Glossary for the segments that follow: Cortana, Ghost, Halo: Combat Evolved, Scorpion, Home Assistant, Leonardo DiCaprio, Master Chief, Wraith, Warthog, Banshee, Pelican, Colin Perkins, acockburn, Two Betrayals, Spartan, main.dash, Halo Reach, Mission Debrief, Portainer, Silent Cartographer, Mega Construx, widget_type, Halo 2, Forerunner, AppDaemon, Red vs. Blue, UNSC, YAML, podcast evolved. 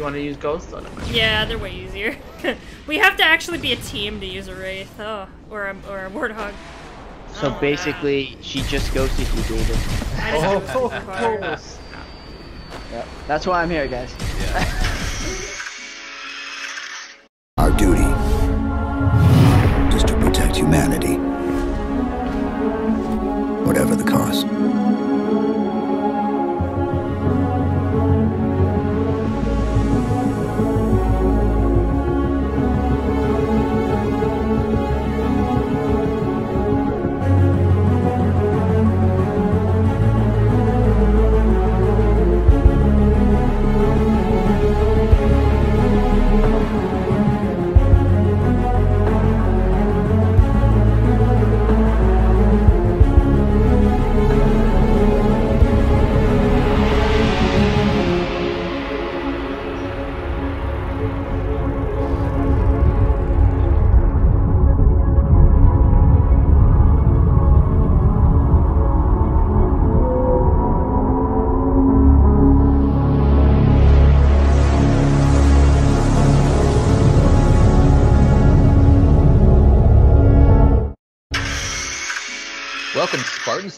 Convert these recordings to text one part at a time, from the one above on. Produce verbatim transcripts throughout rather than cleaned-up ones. You want to use Ghost? Oh, no, yeah, they're way easier. We have to actually be a team to use a Wraith, oh, or a, or a Warthog. So oh, basically, nah. she just ghosted you, David. I oh, oh, close. Yep. That's why I'm here, guys. Yeah. Our duty is to protect humanity, whatever the cost.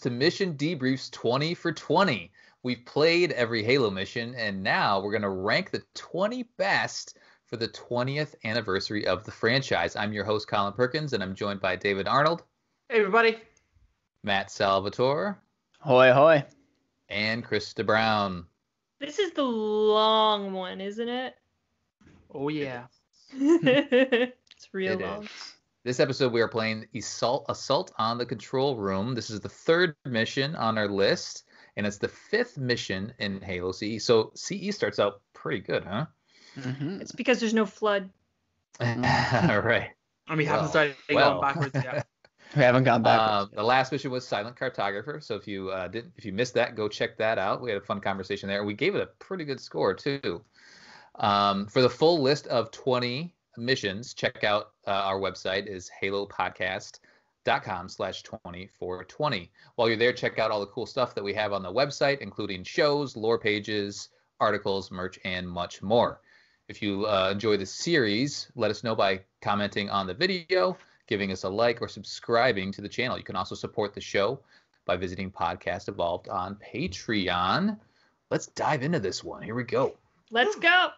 To Mission Debriefs twenty for twenty. We've played every Halo mission, and now we're going to rank the twenty best for the twentieth anniversary of the franchise. I'm your host, Colin Perkins, and I'm joined by David Arnold. Hey, everybody. Matt Salvatore. Hoy, hoy. And Krysta Brown. This is the long one, isn't it? Oh, yeah. It's real it long. Is. This episode, we are playing Assault, Assault on the Control Room. This is the third mission on our list, and it's the fifth mission in Halo C E. So C E starts out pretty good, huh? Mm-hmm. It's because there's no flood. All right. And we well, haven't started well. going backwards yet. We haven't gone backwards. Uh, the last mission was Silent Cartographer. So if you uh, didn't, if you missed that, go check that out. We had a fun conversation there. We gave it a pretty good score too. Um, for the full list of twenty missions, check out uh, our website is halopodcast dot com slash twenty for twenty. While you're there, check out all the cool stuff that we have on the website, including shows, lore pages, articles, merch, and much more. If you uh, enjoy the series, let us know by commenting on the video, giving us a like, or subscribing to the channel. You can also support the show by visiting Podcast Evolved on Patreon. Let's dive into this one. Here we go. Let's go.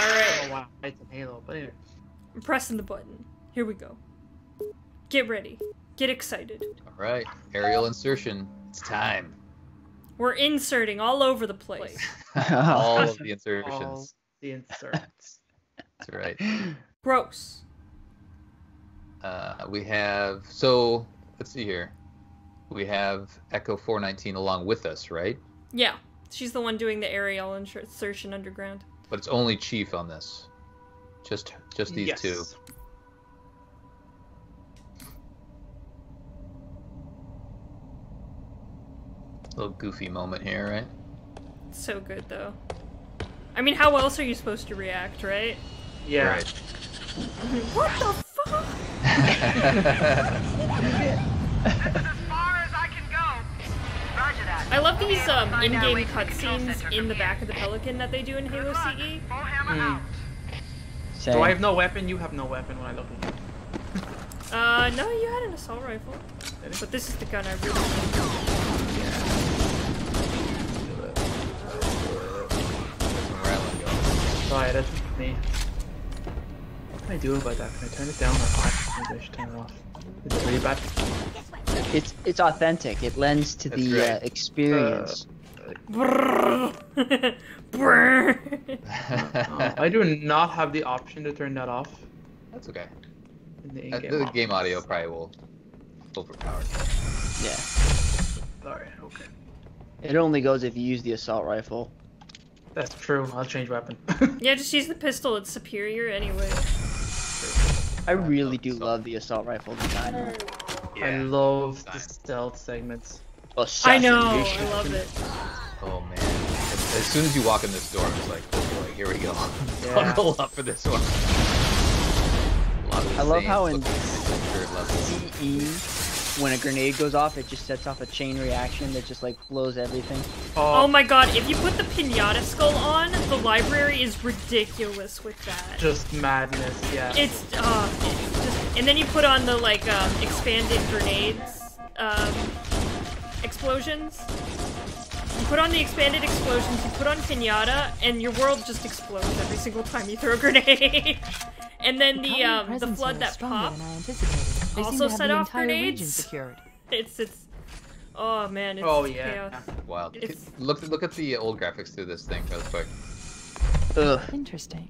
All right. Oh, wow. It's a Halo, but anyway. I'm pressing the button. Here we go. Get ready. Get excited. All right. Aerial insertion. It's time. We're inserting all over the place. All of the insertions. All the inserts. That's right. Gross. Uh, we have, so let's see here. We have Echo four nineteen along with us, right? Yeah. She's the one doing the aerial insertion underground. But it's only Chief on this. Just just these yes. two. Little goofy moment here, right? It's so good, though. I mean, how else are you supposed to react, right? Yeah. Right. What the fuck? That's as far as I can go. Roger that. I love these um, in-game cutscenes in the back of the Pelican that they do in Halo C E. Mm. Do I have no weapon? You have no weapon when I look at you. Uh, no, you had an assault rifle. But this is the gun I really want. Sorry, that's me. What can I do about that? Can I turn it down? Or I maybe I should turn it off. Is it really bad? It's it's authentic. It lends to That's the uh, experience. Uh, oh, I do not have the option to turn that off. That's okay. In the in-game uh, the game audio probably will overpower. Yeah. Sorry. Okay. It only goes if you use the assault rifle. That's true. I'll change weapon. Yeah, just use the pistol. It's superior anyway. I really do love the assault rifle design. Yeah. I love the stealth segments. I know, I love it. Oh man. As, as soon as you walk in this door, it's like, oh boy, here we go. Yeah. Bundle up for this one. I love how in C E when a grenade goes off, it just sets off a chain reaction that just like blows everything. Oh, oh my god, if you put the pinata skull on, the library is ridiculous with that. Just madness, yeah. It's, uh, it's just, and then you put on the like um, expanded grenades um, explosions. You put on the expanded explosions, you put on pinata, and your world just explodes every single time you throw a grenade. And then the, the um, the flood that popped also set off grenades. It's, it's, oh man, it's oh, yeah. chaos. Wow. It's... Look, look at the old graphics through this thing real quick. Ugh. Interesting.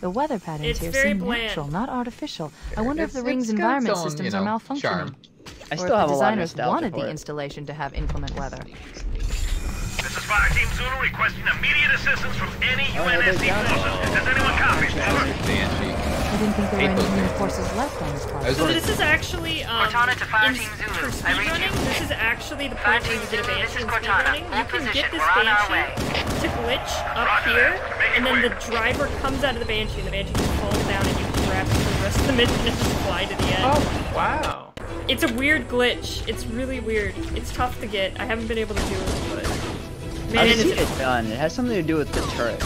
The weather patterns it's here seem bland. natural, not artificial. I wonder it's, if the ring's environment own, systems you know, are malfunctioning. Charm. I still or if have the designers a lot of wanted the installation to have inclement weather. This is Fire Team Zulu requesting immediate assistance from any U N S C forces. Does anyone copy? I didn't think there were any new forces left on this part. So this is actually, um, Cortana to Fire Team Zulu. I read you. This is actually the point where you get a Banshee in speedrunning. You can get this Banshee to glitch up here, and then the driver comes out of the Banshee, and the Banshee just falls down, and you can grab it for the rest of the mission and just fly to the end. Oh, wow. It's a weird glitch. It's really weird. It's tough to get. I haven't been able to do it, but... Man, I've seen it done. It has something to do with the turret.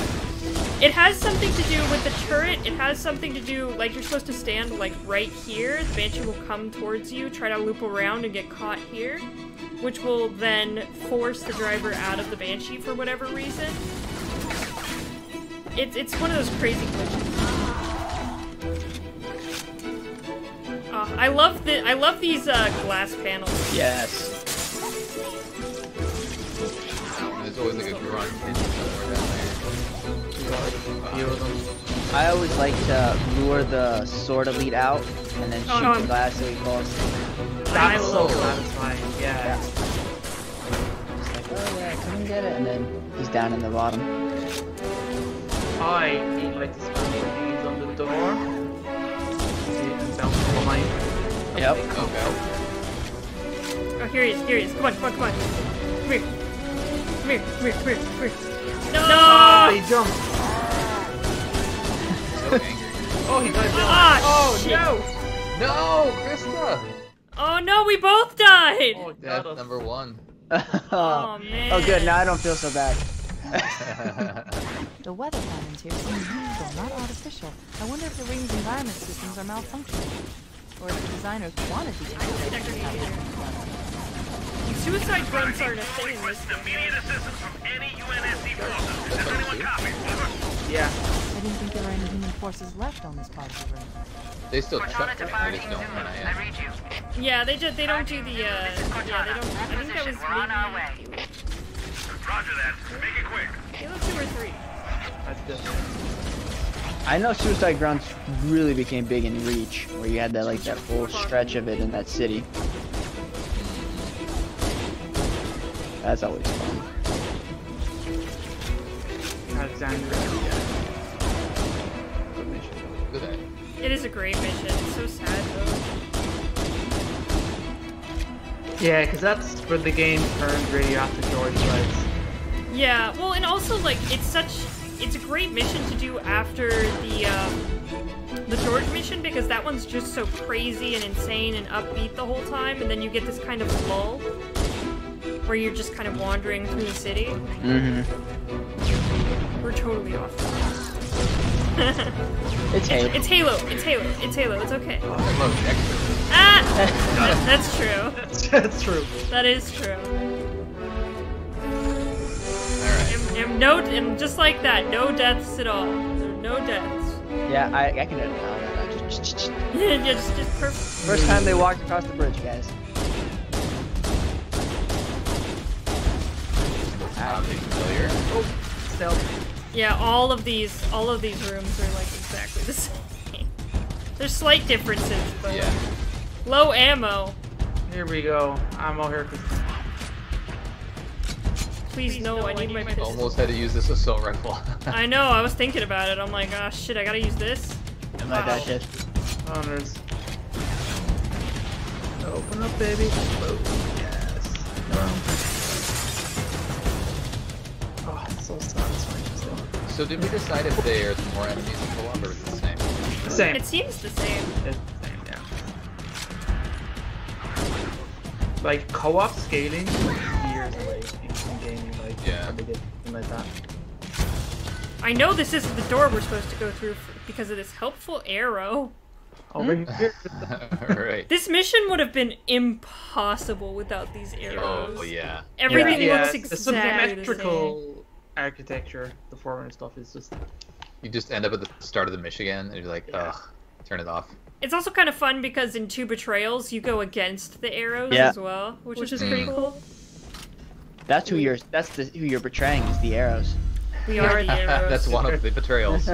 It has something to do with the turret. It has something to do, like, you're supposed to stand, like, right here. The Banshee will come towards you, try to loop around and get caught here, which will then force the driver out of the Banshee for whatever reason. It's, it's one of those crazy glitches. Uh, I love the- I love these, uh, glass panels. Yes. Always like a grunt uh, I always like to lure the sword elite out and then shoot oh, no, the glass so he falls. That's so satisfying, yeah. yeah. Just like, oh yeah, come and get it, and then he's down in the bottom. I need like this funny things on the door. Yep. Okay. Oh, here he is, here he is. Come on, come on, come on. Come here. Come here, come here, come here, come here. No! Oh, he jumped. So angry. Oh, he died. Ah, oh, shit. no! No, Krysta! Oh, no, we both died! Oh, death number one. oh, oh, man. Oh, good, now I don't feel so bad. The weather patterns here seem unusual, not artificial. I wonder if the ring's environment systems are malfunctioning. Or if the designers wanted to do it. Suicide grunts aren't a thing. Immediate assistance from any U N S C forces. Does anyone copy? Over. Yeah. I didn't think there were any human forces left on this part of the room. They still check. They just don't want to ask. Yeah, they just they don't do the. Uh, yeah, they don't. I think that was maybe. Roger that. Make it quick. Halo two or three. That's good. I know suicide grunts really became big in Reach, where you had that like that full stretch of it in that city. That's always fun. Good mission. Good day. It is a great mission. It's so sad though. Yeah, because that's where the game turned radioactive George was. Yeah, well, and also like it's such it's a great mission to do after the um, the George mission, because that one's just so crazy and insane and upbeat the whole time, and then you get this kind of lull where you're just kind of wandering through the city. Mm-hmm. We're totally off. It's Halo. It's Halo. It's Halo. It's Halo. It's okay. Oh, I love Dexter. Ah! that, that's true. That's true. That is true. All right. And, and no, and just like that, no deaths at all. No deaths. Yeah, I, I can edit it out. Yeah, just, just perfect. First time they walked across the bridge, guys. Oh, so, yeah, all of these, all of these rooms are like exactly the same. There's slight differences, but yeah. Low ammo. Here we go. Ammo here. Please, Please no, no, I need, I need my. my pistol. Almost had to use this assault rifle. I know. I was thinking about it. I'm like, ah, shit. I gotta use this. And wow. That shit. Oh, there's... Open up, baby. Oh, yes. No. So did we decide if there's more enemies to pull up, or is it the same? The same. It seems the same. It's the same, yeah. Like, co-op scaling is years away in gaming, like, yeah. how they did something like that. I know this isn't the door we're supposed to go through for, because of this helpful arrow. Over hmm? here. Right. This mission would have been impossible without these arrows. Oh, yeah. Everything yeah. looks yeah, exactly the same. The symmetrical architecture, the Forerunner stuff is just... You just end up at the start of the mission again, and you're like, yeah. ugh, turn it off. It's also kind of fun because in Two Betrayals, you go against the arrows yeah. as well, which, which is mm. pretty cool. That's who you're, that's the, who you're betraying, is the arrows. We are the arrows. That's one of the betrayals.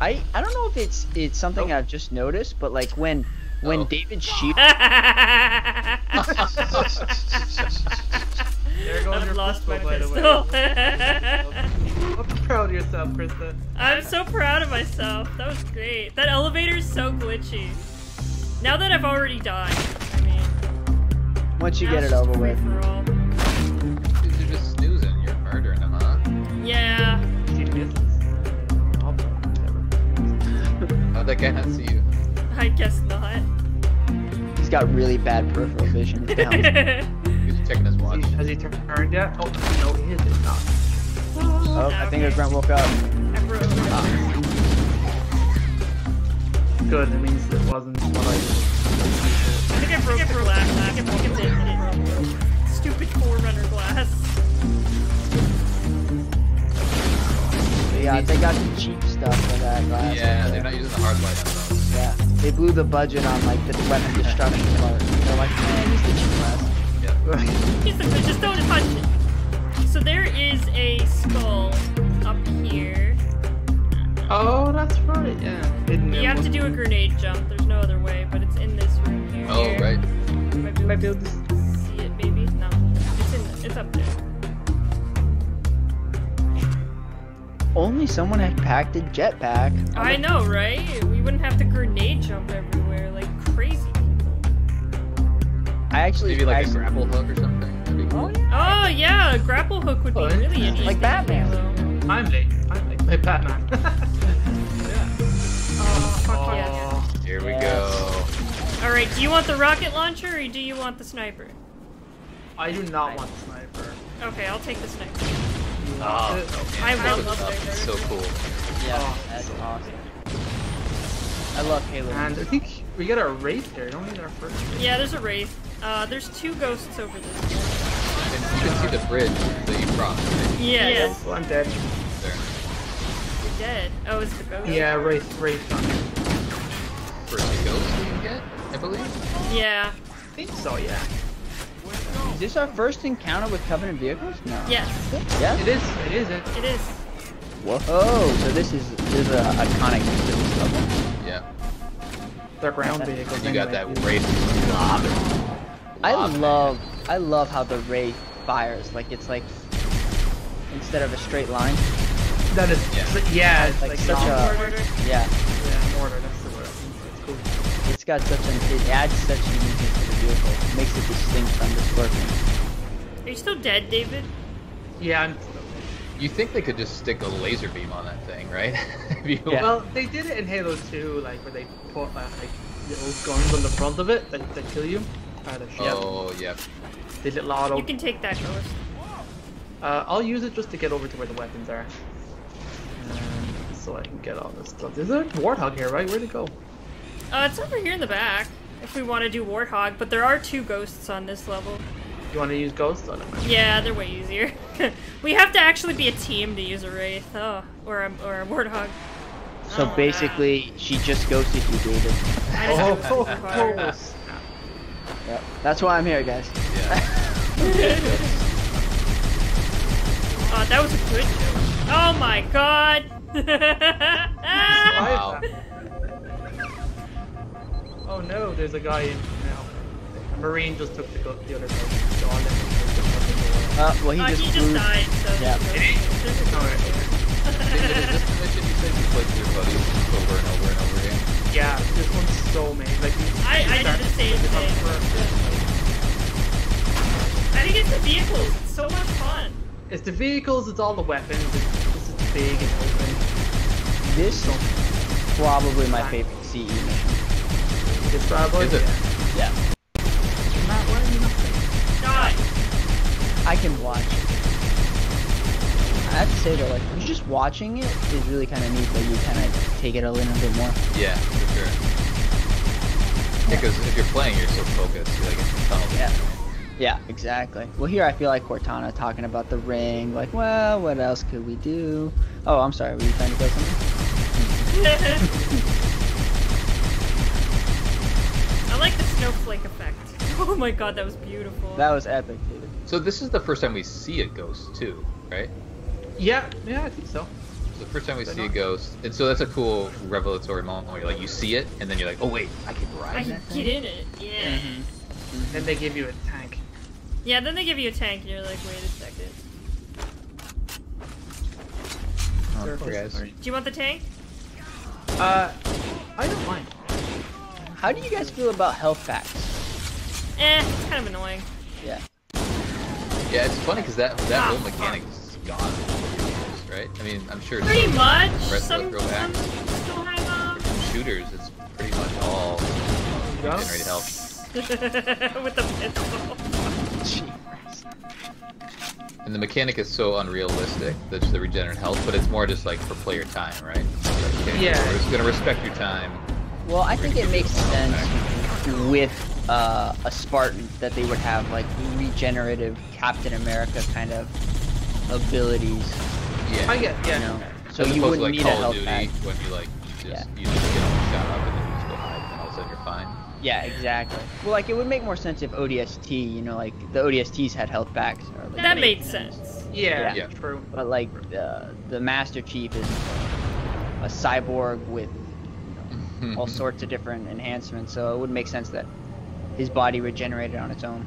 I, I don't know if it's it's something oh. I've just noticed, but like when when oh. David Sheep There goes your lost pistol, by pistol. the way. I'm proud of yourself, Krysta. I'm so proud of myself. That was great. That elevator's so glitchy. Now that I've already died, I mean. Once you get it over with. You're just snoozing. You're murdering them, huh? Yeah. That guy not see you. I guess not. He's got really bad peripheral vision. He's checking his watch. Has he turned yet? Oh, no, he is not. Oh, I think his Brent woke up. I broke up. Good, that means it wasn't what I did. I think I broke it for last time. I think I broke it. Stupid Forerunner glass. Yeah, they got some cheap stuff for that glass. Yeah, they're not using the hard light on those. Yeah, they blew the budget on like the weapon destruction part. They're like, eh, use the cheap glass. Yeah. Use the, just don't punch it. So there is a skull up here. Oh, that's right. Yeah. Didn't you have to do a grenade jump. There's no other way, but it's in this room here. Oh, right. You might be able to see it, maybe. No, it's in. The, it's up there. Only someone had packed a jetpack. I know, right? We wouldn't have to grenade jump everywhere like crazy people. I actually maybe like I a grapple hook or something. That'd be cool. Oh yeah, oh, yeah. A grapple hook would be oh, really yeah. interesting. Like Batman. I'm late. I'm late. Like Batman. yeah. Oh, fuck oh, yeah. Here we yes. go. All right. Do you want the rocket launcher or do you want the sniper? I do not I want the sniper. Okay, I'll take the sniper. Oh, okay. I love that. It's so cool. Yeah, oh, that's so awesome. I love Halo. And I think we got a Wraith there. Don't we get our first Wraith? Yeah, there's a Wraith. Uh, there's two Ghosts over this way. And you can see the bridge that you crossed. Yeah. Yes. Well, I'm dead. There. You're dead. Oh, it's the Ghost. Yeah, Wraith. Wraith on first Ghost we can get, I believe? Yeah. I think so, yeah. Is this our first encounter with Covenant vehicles? No. Yes. Yeah. It is. It is. It, it is. Whoa. Oh, so this is this is a iconic this level. Yeah. They're ground vehicles. You anyway. Got that Wraith. I love. I love how the Wraith fires. Like it's like instead of a straight line. That is. Yeah. yeah it's like, like such a. Mortar. Yeah. Yeah. Mortar. That's the word. It's cool. It's got such an. It adds such an. Vehicle. Makes it distinct from the Scorpion. Are you still dead, David? Yeah, I'm still dead. You think they could just stick a laser beam on that thing, right? you... yeah. Well, they did it in Halo two, like where they put uh, like little guns on the front of it that, that kill you. Uh, oh, yeah. They did lotto. You can take that, Ghost. Uh, I'll use it just to get over to where the weapons are. Um, so I can get all this stuff. There's a Warthog here, right? Where'd it go? Uh, it's over here in the back. If we want to do Warthog, but there are two Ghosts on this level. You want to use Ghosts on them? Yeah, they're way easier. We have to actually be a team to use a Wraith, oh, or a, or a Warthog. So oh, basically, wow. she just ghosted you, David. I just oh, oh, oh. Yep. That's why I'm here, guys. Yeah. Oh, that was a good joke. Oh my god! Wow. Oh no, there's a guy in now. A Marine just took the, the other guy. Uh, well, he uh, just, he just died, so... Yeah. It ain't... Alright. You said you played with your buddies over and over and over again. Yeah, this one's so amazing. Like, I, I did the same thing. Yeah. I think it's the vehicles. It's so much fun. It's the vehicles, it's all the weapons. It's, this is big and open. This is probably my favorite C E mission. It's probably, is it? Yeah. Yeah. Matt, where are you? Die! I can watch it. I have to say though, like, just watching it is really kind of neat that you kind of take it a little bit more. Yeah, for sure. Because yeah, if you're playing, you're so focused. You're like, it's tunnel. Yeah. Yeah, exactly. Well, here I feel like Cortana talking about the ring, like, well, what else could we do? Oh, I'm sorry, were you trying to go something? I like the snowflake effect. Oh my god, that was beautiful. That was epic, David. So this is the first time we see a ghost, too, right? Yeah, yeah, I think so. It's the first time we They're see not. a ghost. And so that's a cool revelatory moment where you're like, you see it, and then you're like, oh wait, I can ride I can that get thing. in it, yeah. Mm-hmm. Mm-hmm. Then they give you a tank. Yeah, then they give you a tank, and you're like, wait a second. Oh, guys. Do you want the tank? Uh, I don't mind. How do you guys feel about health packs? Eh, it's kind of annoying. Yeah. Yeah, it's funny because that that ah, whole mechanic is gone, right? I mean, I'm sure. Pretty some much. Some, some still have um... shooters. It's pretty much all generated health. With the pistol. And the mechanic is so unrealistic, that's the regenerate health, but it's more just like for player time, right? Like, okay, yeah. We're just gonna respect your time. Well, I think it makes sense back. with uh, a Spartan that they would have like regenerative Captain America kind of abilities. Yeah. I get, yeah. You know? So you wouldn't to, like, need Call a health Duty, pack. When you like, you just, yeah. you just get all shot up and then you just go hide, and all of a sudden you're fine. Yeah, exactly. Well, like, it would make more sense if O D S T, you know, like, the O D S Ts had health packs. Or, like, that made sense. sense. Yeah, yeah, true. But, like, uh, the Master Chief is a cyborg with, you know, all sorts of different enhancements, so it would make sense that his body regenerated on its own.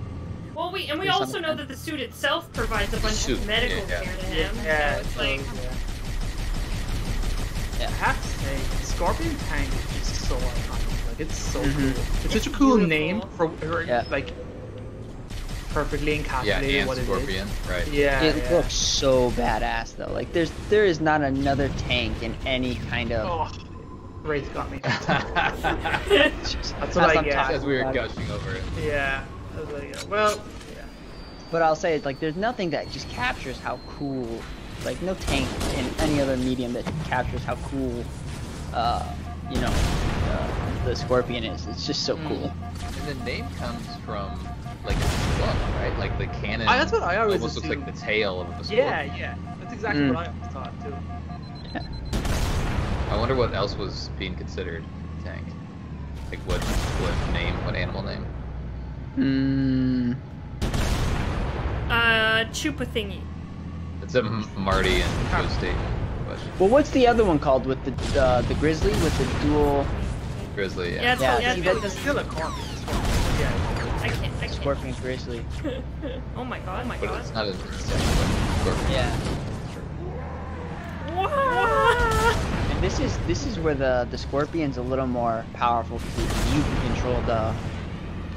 Well, we and we There's also know that the suit itself provides a bunch suit. of medical yeah, yeah. care to him. Yeah, so it's like... Yeah. Yeah. I have to say, the Scorpion tank is just so iconic. It's so mm-hmm. cool. It's, it's such a cool beautiful. name for, for yeah. like, perfectly encapsulating yeah, and what Scorpion, it is. Right. Yeah, it yeah. looks so badass though. Like, there's there is not another tank in any kind of. Oh, Wraith got me. That's what I guess. As we were gushing over it. Yeah. Like, well. Yeah. But I'll say it's like there's nothing that just captures how cool. Like no tank in any other medium that captures how cool. Uh, you know. Uh, the Scorpion is. It's just so mm. cool. And the name comes from, like, the club, right? Like, the cannon. I, that's what I always almost assumed. Looks like the tail of the Scorpion. Yeah, yeah. That's exactly mm. what I always thought, too. Yeah. I wonder what else was being considered tank. Like, what, what name? What animal name? Hmm. Uh, Chupa thingy. That's a Marty and Ghost State question. Well, what's the other one called with the, uh, the grizzly with the dual... Grizzly, yeah. Yeah, yeah, yeah, that's still a corpse. Yeah. I can't, I can't. Scorpion Grizzly. Oh my god, oh my but god. It's not a Scorpion. Yeah. What? And this is this is where the, the Scorpion's a little more powerful because you can control the,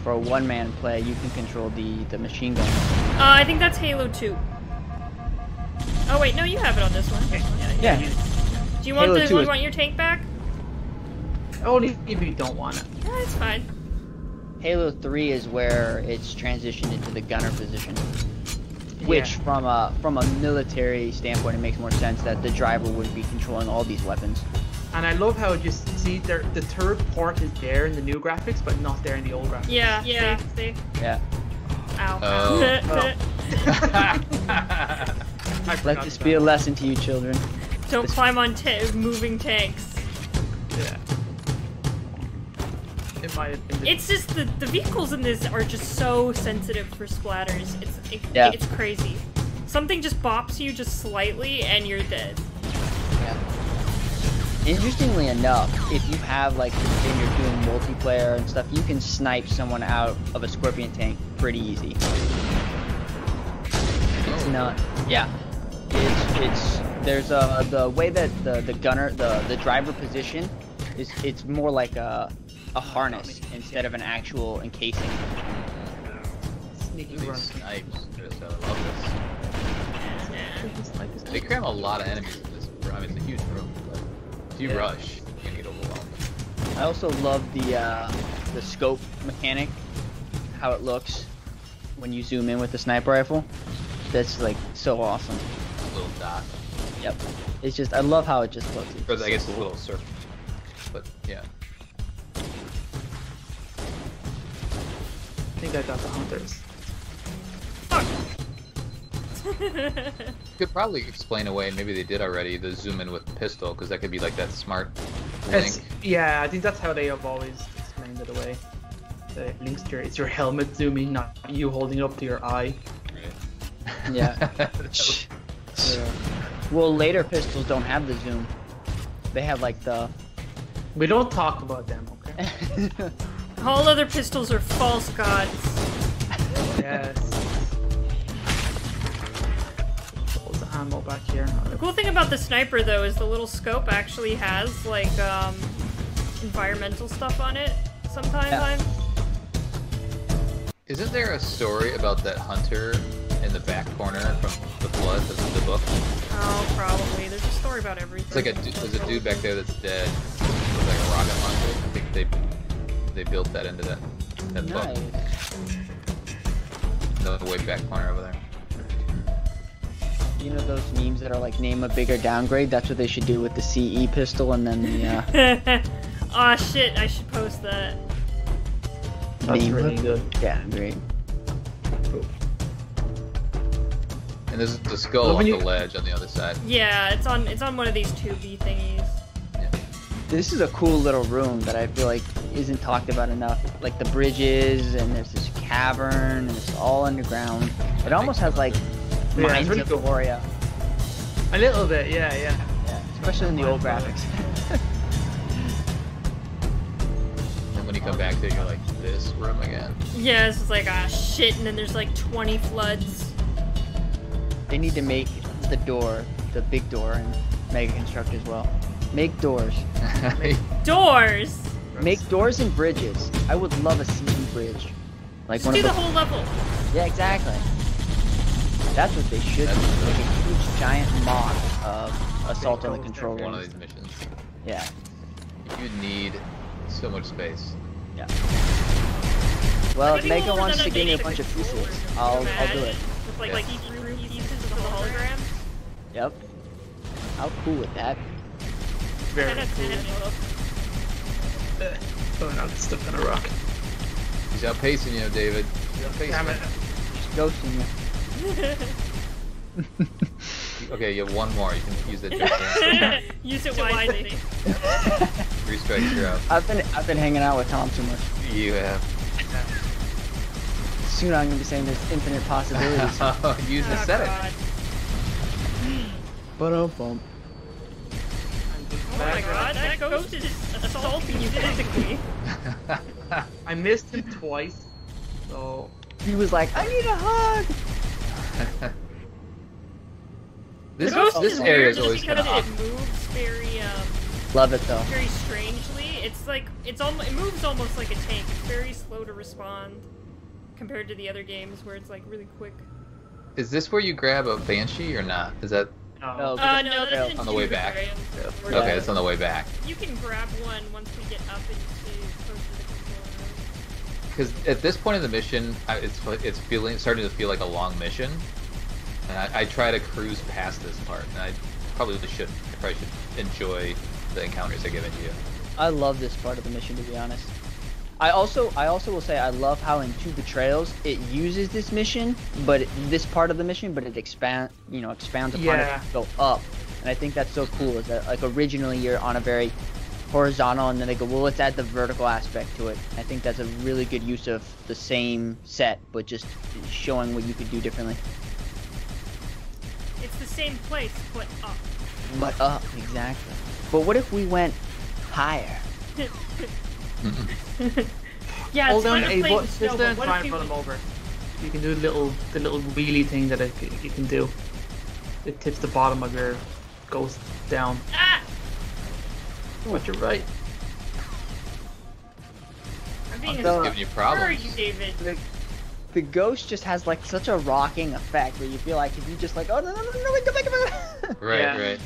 for a one-man play, you can control the, the machine gun. Uh, I think that's Halo two. Oh wait, no, you have it on this one. Okay. Yeah. yeah. yeah. Do you want, the, do you want your tank back? Only if you don't want it. Yeah, it's fine. Halo three is where it's transitioned into the gunner position, which yeah. from a from a military standpoint, it makes more sense that the driver would be controlling all these weapons. And I love how you see there, the turret part is there in the new graphics, but not there in the old graphics. Yeah, yeah, see? Yeah. Ow. Oh. Oh. Let this be a lesson to you, children. Don't this climb on ta moving tanks. Yeah. It might have been it's just the, the vehicles in this are just so sensitive for splatters. It's it, yeah. it's crazy. Something just bops you just slightly and you're dead. Yeah. Interestingly enough, if you have like and you're doing multiplayer and stuff, you can snipe someone out of a Scorpion tank pretty easy. It's not. Yeah. It's it's there's a the way that the the gunner the the driver position is it's more like a. A harness instead of an actual encasing. Sneaky snipes, Chris. I love this. They cram a lot of enemies in this room. I mean, it's a huge room, but if you yeah. rush, you can get overwhelmed. I also love the uh, the scope mechanic, how it looks when you zoom in with the sniper rifle. That's like so awesome. A little dot. Yep. It's just, I love how it just looks. It's or I so guess cool. A little circle. But yeah. I think I got the hunters. Could probably explain away, maybe they did already, the zoom in with the pistol, because that could be like that smart link. Yeah, I think that's how they have always explained it away. The links to your, it's your helmet zooming, not you holding it up to your eye. Right. Yeah. Yeah. Well, later pistols don't have the zoom. They have like the... We don't talk about them, okay? All other pistols are false gods. Yes. Back here. The cool thing about the sniper though is the little scope actually has like um, environmental stuff on it sometimes. Yeah. Isn't there a story about that hunter in the back corner from the blood of the book? Oh, probably. There's a story about everything. It's like a, there's a dude back there that's dead. It's like a rocket launcher. I think they they built that into that, that nice. Book. The way back corner over there. You know those memes that are like, name a bigger downgrade? That's what they should do with the C E pistol and then the, uh... Aw, shit, I should post that. That's meme. Really good. Yeah, great. Cool. And there's the skull on you... the ledge on the other side. Yeah, it's on it's on one of these two B thingies. Yeah. This is a cool little room that I feel like isn't talked about enough. Like, the bridges, and there's this cavern, and it's all underground. It almost has, like... Yeah, it's really cool. Warrior. A little bit, yeah, yeah. yeah especially in the old graphics. And when you come back to it, you're like, this room again. Yeah, this is like, ah, shit, and then there's like twenty floods. They need to make the door, the big door, and Mega Construct as well. Make doors. Make doors! Make doors and bridges. I would love a C E bridge. Like Just one do of the, the whole level. Yeah, exactly. That's what they should That's do, like a huge giant mock of Assault on the Control Room. One of these missions. Yeah. You need so much space. Yeah. Well, if Mega wants to give me a bunch of pieces, I'll, I'll do it. With like, yeah. like each room pieces of the hologram? Yep. How cool would that be? Very cool. Uh, oh, now this stuff in a rock. He's outpacing you, David. He's outpacing Damn it. He's ghosting you. Okay, you have one more. You can use that. Use it wisely. Three strikes, you're out. I've been I've been hanging out with Tom too much. You have. Soon I'm gonna be saying there's infinite possibilities. Use the setting. But oh bump. Oh my god, that ghost is assaulting you physically. I missed him twice. So he was like, I need a hug. This ghost this is area is always kind of off. It moves very, um, Love it though. Very strangely. It's like it's almost it moves almost like a tank. It's very slow to respond compared to the other games where it's like really quick. Is this where you grab a Banshee or not? Is that no? Uh, no, that's on the way back. Yeah. Okay, it's on the way back. You can grab one once we get up into close to the control room. Because at this point in the mission, it's it's feeling starting to feel like a long mission. And I, I try to cruise past this part, and I probably should I probably should enjoy the encounters I give into you. I love this part of the mission, to be honest. I also I also will say I love how in Two Betrayals it uses this mission, but it, this part of the mission, but it expand you know expands upon yeah. it to go up, and I think that's so cool. Is that like originally you're on a very horizontal, and then they go, well, let's add the vertical aspect to it. I think that's a really good use of the same set, but just showing what you could do differently. It's the same place, but up. But up, exactly. But what if we went higher? Yeah, hold down A button system and try and run them over. You can do the little, the little wheelie thing that it, you can do. It tips the bottom of your ghost down. Ah! Oh, but you're right. I'm being just giving you problems. Where are you, David? The The ghost just has like such a rocking effect where you feel like if you just like, oh no no no no wait, go back go back. Right, yeah. right.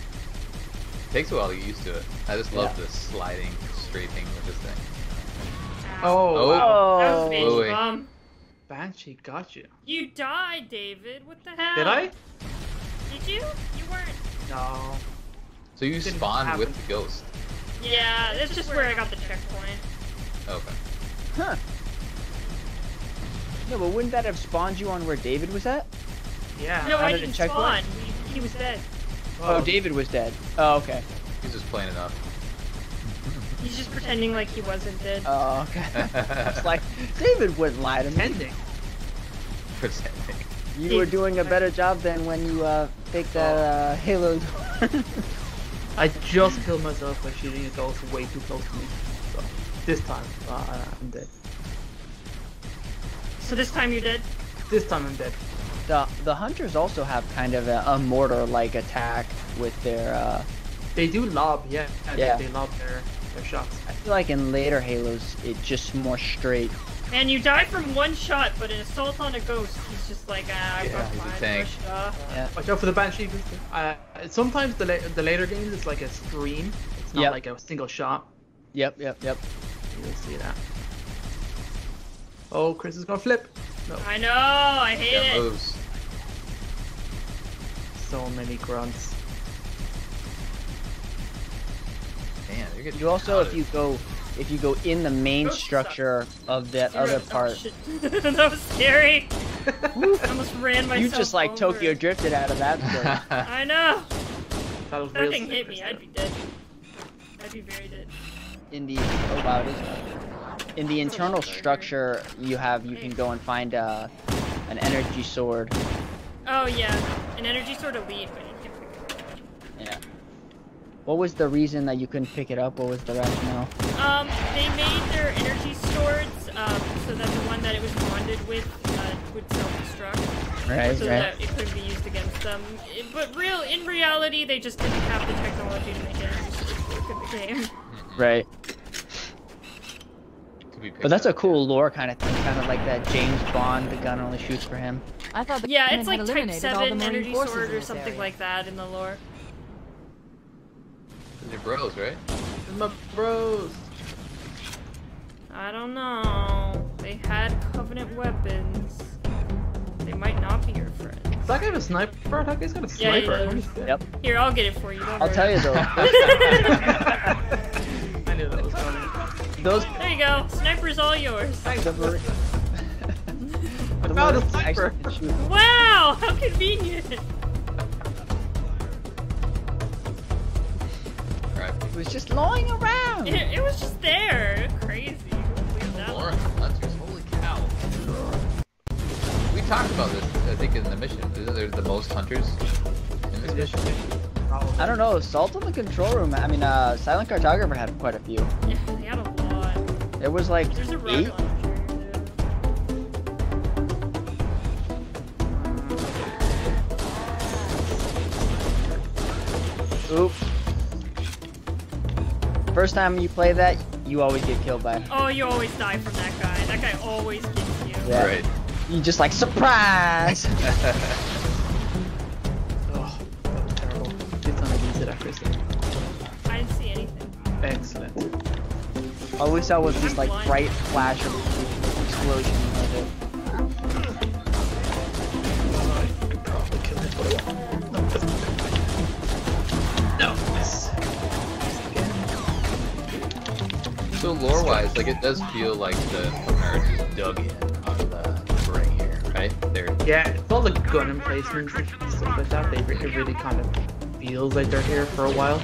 Takes a while to get used to it. I just love yeah. the sliding, strafing with this thing. Oh, oh, wow. That was a Banshee bomb. Banshee got you. You died, David. What the hell? Did I? Did you? You weren't. No. So you spawned with the Ghost. Yeah, that's just where I got the checkpoint. Okay. Huh. No, but wouldn't that have spawned you on where David was at? Yeah. No, I didn't spawn. He, he was dead. Oh, oh, David was dead. Oh, okay. He's just playing it up. He's just pretending like he wasn't dead. Oh, okay. It's like, David wouldn't lie to me. Pretending. Pretending. You David were doing a better job than when you uh, faked that uh, Halo. I just killed myself by shooting a ghost way too close to me. So, this time, uh, I'm dead. So this time you're dead? This time I'm dead. The the hunters also have kind of a, a mortar-like attack with their. Uh... They do lob, yeah. Yeah. They, they lob their. Their shots. I feel like in later Halos, it's just more straight. And you die from one shot, but an assault on a ghost, he's just like, ah, I got mine. Yeah. Watch out for the Banshee. Uh, sometimes the la the later games, it's like a stream. It's not yep. like a single shot. Yep, yep, yep. You'll see that. Oh, Chris is gonna flip. No. I know. I hate yeah, it. Moves. So many grunts. Man, you also, if you go, if you go in the main structure of that other part, that was scary. I almost ran myself. You just like over. Tokyo drifted out of that. I know. If that thing hit me, stuff. I'd be dead. I'd be very dead. In the oh wow, it is. In the internal structure, you have you can go and find uh, an energy sword. Oh yeah, an energy sword to lead. Yeah. What was the reason that you couldn't pick it up? What was the rationale? Um, they made their energy swords um, so that the one that it was bonded with uh, would self-destruct. Right, so right. that it couldn't be used against them. It, but real, in reality, they just didn't have the technology to make energy swords in the game. Right. But that's a cool lore kind of thing, kind of like that James Bond, the gun only shoots for him. I thought yeah, it's like Type seven energy sword or something area. Like that in the lore. They're bros, right? They're my bros. I don't know. They had Covenant weapons. They might not be your friends. Does that guy have a sniper? He's got a sniper. Yeah, yep. Here, I'll get it for you. Don't I'll worry. Tell you though. I knew that was funny. Those. There you go. Sniper's all yours. Thanks. I found a sniper. Wow! How convenient. It was just lying around. It, it was just there. Crazy. Laura, holy cow. We talked about this, I think, in the mission. Isn't there the most hunters in this mission? I don't know. Assault on the Control Room. I mean, uh, Silent Cartographer had quite a few. Yeah, they had a lot. There was like There's a eight. Oops. First time you play that, you always get killed by it. Oh, you always die from that guy. That guy always gets you. Yeah. Right. You just like, surprise! Oh, that was terrible. Good time to use it after this. I didn't see anything. Excellent. All we saw was this like blind. bright flash of explosion. I could probably kill this one. No, miss. So lore-wise, like it does feel like the Forerunner just dug in on the ring here, right? There. Yeah, it's all the gun emplacements and stuff like that. They re it really kind of feels like they're here for a while.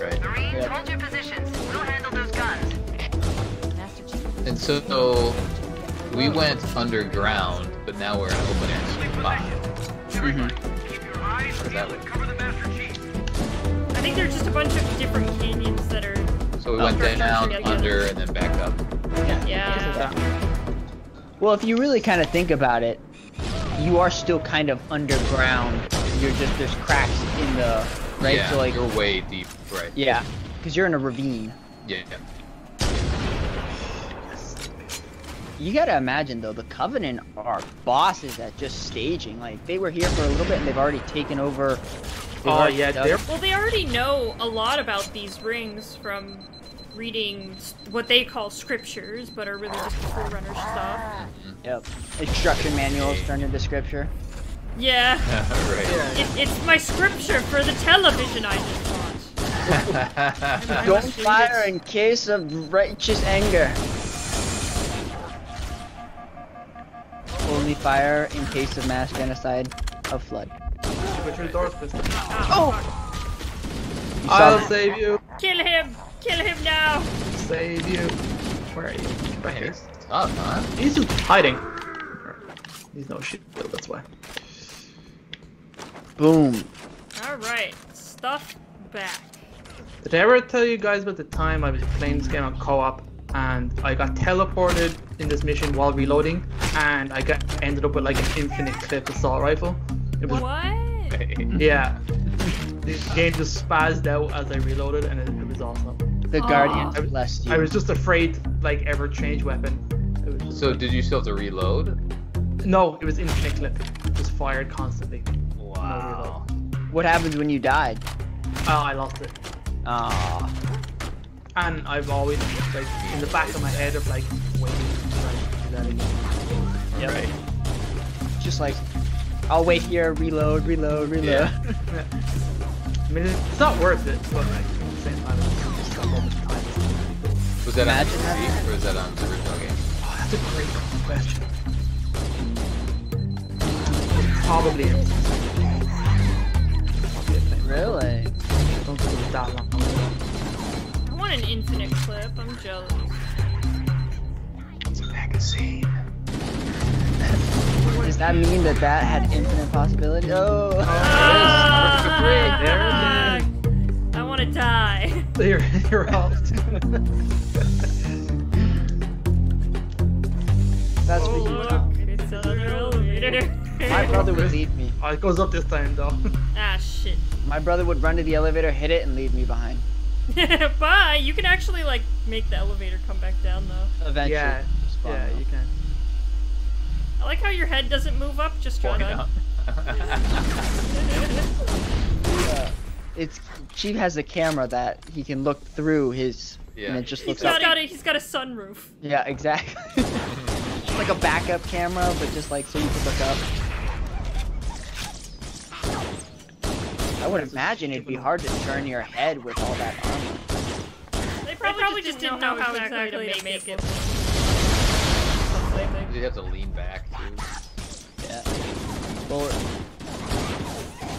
Right. Marines, yeah. Hold your positions. We'll handle those guns. And so, so we went underground, but now we're in open air. Mm-hmm. Keep your eyes peeled and cover the Master Chief. I think they're just a bunch of different canyons that are. So we oh, went down, down under, and then back up. Yeah. yeah. Well, if you really kind of think about it, you are still kind of underground. You're just, there's cracks in the, right? Yeah, so like, you're way deep, right? Yeah, because you're in a ravine. Yeah. You gotta imagine, though, the Covenant are bosses at just staging. Like, they were here for a little bit, and they've already taken over. Oh, yeah, well, they already know a lot about these rings from reading what they call scriptures, but are really just Forerunner stuff. Yep. Instruction manuals turned into scripture. Yeah. Right. It, it's my scripture for the television I just watched. Don't fire in case of righteous anger. Only fire in case of mass genocide of flood. Oh! I'll that. save you! Kill him! Kill him now! Save you! Where are you? Right here. Up, huh? He's just hiding. He's no shit, though, that's why. Boom. Alright, stuff back. Did I ever tell you guys about the time I was playing this game on co-op and I got teleported in this mission while reloading and I got ended up with like an infinite clip assault rifle? It was, what? Yeah. This game just spazzed out as I reloaded, and it, it was awesome. The Guardian I was, blessed you. I was just afraid to, like, ever change weapon. It was just so, like, did you still have to reload? No, it was infinite clip. It just fired constantly. Wow. No what happened when you died? Oh, I lost it. Ah. And I've always, like, in the back of my head of, like, waiting to do that again. Yep. Right. Just like, I'll wait here, reload, reload, reload. Yeah. I mean, it's not worth it, but like, at the same time, it's just got all this time. Was that Imagine on P C, or was that on the original game? Oh, that's a great question. It's probably M C. Really? I don't think it's that long. I want an infinite clip, I'm jealous. It's a magazine. Does that mean that that had infinite possibility? Oh! oh ah, there it is. There it is. I want to die. You're, you're all... That's oh, look, it's another elevator. My brother would leave me. Oh, it goes up this time, though. Ah, shit. My brother would run to the elevator, hit it, and leave me behind. Bye! You can actually, like, make the elevator come back down, though. Eventually. Yeah, yeah you can. I like how your head doesn't move up, just try to. Yeah. It's Chief has a camera that he can look through his, yeah. and it just looks he's got up. A, he's got a sunroof. Yeah, exactly. It's like a backup camera, but just like so you can look up. I would imagine it'd be hard to turn your head with all that armor. They probably, they probably just, just didn't know how, how exactly, exactly to make it. it. You have to lean back, too. Yeah. Well,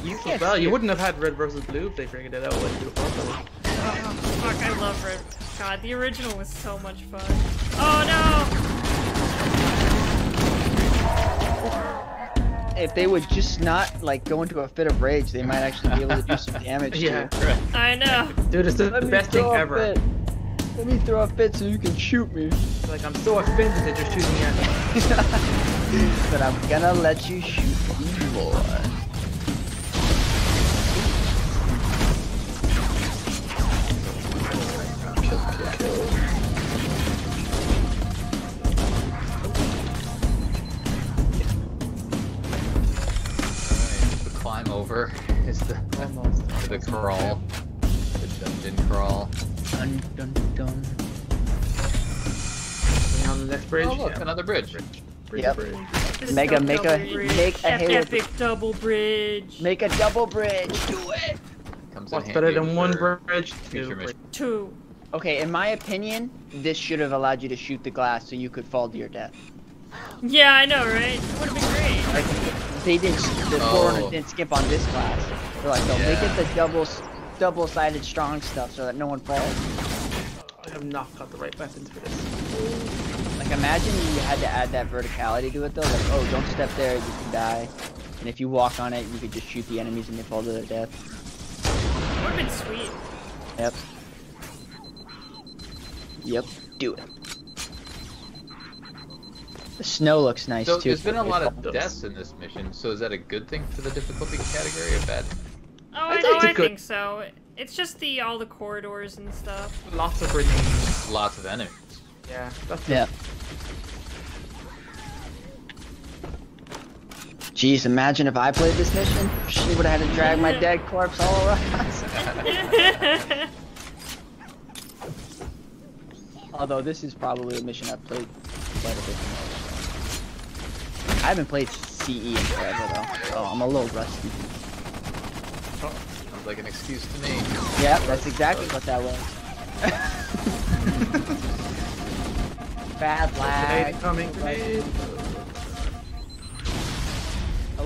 you, can't well, you wouldn't have had Red versus. Blue if they figured it out like you oh, fuck, I love Red. God, the original was so much fun. Oh, no! If they would just not, like, go into a fit of rage, they might actually be able to do some damage, yeah, too. Correct. I know. Dude, it's the Let best thing ever. It. Let me throw a fit so you can shoot me. Like, I'm so offended that you're shooting me at me. But I'm gonna let you shoot me more. Alright, the climb over is the, Almost. the crawl. The dungeon crawl. Dun, dun, dun. On the next bridge. Oh, look, yeah. Another bridge. bridge. bridge, yep. bridge. Mega, make a, bridge. make a epic double bridge. Make a double bridge. Do it. Comes What's better than one bridge? Two. Two. Okay, in my opinion, this should have allowed you to shoot the glass so you could fall to your death. Yeah, I know, right? It would have been great. Like, they didn't. The Forerunner oh. didn't skip on this glass. They're like, they'll yeah. make it the double. double-sided strong stuff so that no one falls. I have not got the right weapons for this. Like, imagine you had to add that verticality to it, though. Like, oh, don't step there, you can die. And if you walk on it, you could just shoot the enemies and they fall to their death. That would've been sweet. Yep. Yep, do it. The snow looks nice, so too. So there's been a lot of those. deaths in this mission, so is that a good thing for the difficulty category or bad? Oh, I, oh, I think so. It's just the all the corridors and stuff. Lots of enemies. Lots of enemies. Yeah, that's yeah. it. Jeez, imagine if I played this mission. She would have had to drag my dead corpse all around. Although this is probably a mission I've played quite a bit more. I haven't played C E in forever though, so I'm a little rusty. Sounds like an excuse to me. Yeah, that's exactly what that was. Bad lag. Coming. I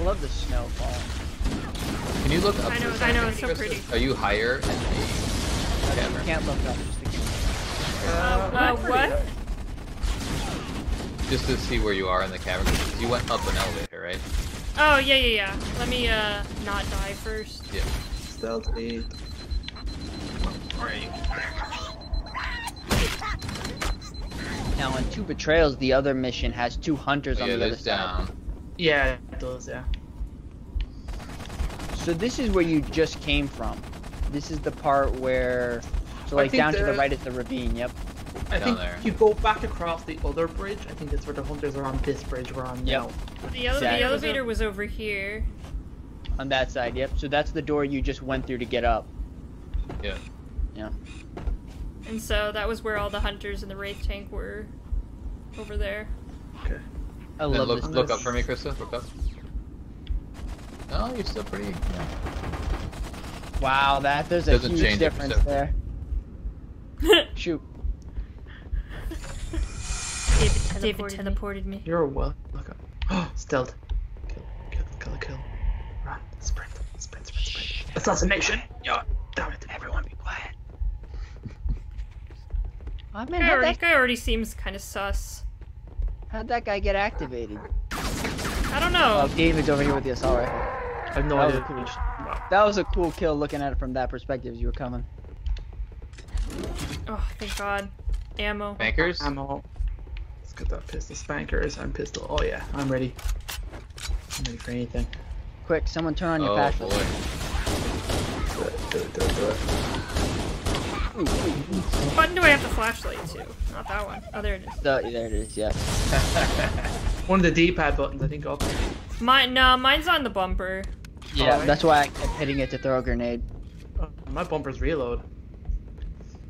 love the snowfall. Can you look up? I know, I know, it's so pretty. Are you higher at the camera? I can't look up. Uh, uh, what? Just to see where you are in the cavern. You went up an elevator, right? Oh, yeah, yeah, yeah. Let me, uh, not die first. Yeah. Stealthy. Where are you? Now, in Two Betrayals, the other mission has two hunters oh, on yeah, the other down. side. Yeah, it does, yeah. So this is where you just came from. This is the part where... So like down the, to the right is the ravine, yep. I down think there. You go back across the other bridge, I think that's where the hunters are on this bridge we're on yep. now. The, ele exactly. the elevator was over here. On that side, yep. So that's the door you just went through to get up. Yeah. Yeah. And so that was where all the hunters and the Wraith tank were over there. Okay. I and love look, this. Look up for me, Krysta. Look up. Oh, you're still pretty... Yeah. Wow, that there's Doesn't a huge difference it, so. there. Shoot. David, David teleported me. me. You're a well. Look up. Oh, stealth. Kill, kill, kill, kill. Run, sprint, sprint, sprint, sprint. Assassination! Yo, damn it, everyone be quiet. I mean, how'd that guy already seems kind of sus. How'd that guy get activated? I don't know. Oh, David's over here with the assault rifle. I have no idea. That was a cool kill looking at it from that perspective as you were coming. Oh, thank God. Ammo. Spankers? Ammo. Let's get that pistol. Spankers. I'm pistol. Oh, yeah. I'm ready. I'm ready for anything. Quick, someone turn on your oh, passive. Boy. Do it, do it, do it, do it. What button do I have the flashlight to? Not that one. Oh, there it is. Oh, there it is, yeah. One of the D-pad buttons, I think. Up. Mine, no, mine's on the bumper. Yeah, right. That's why I kept hitting it to throw a grenade. Oh, my bumper's reload.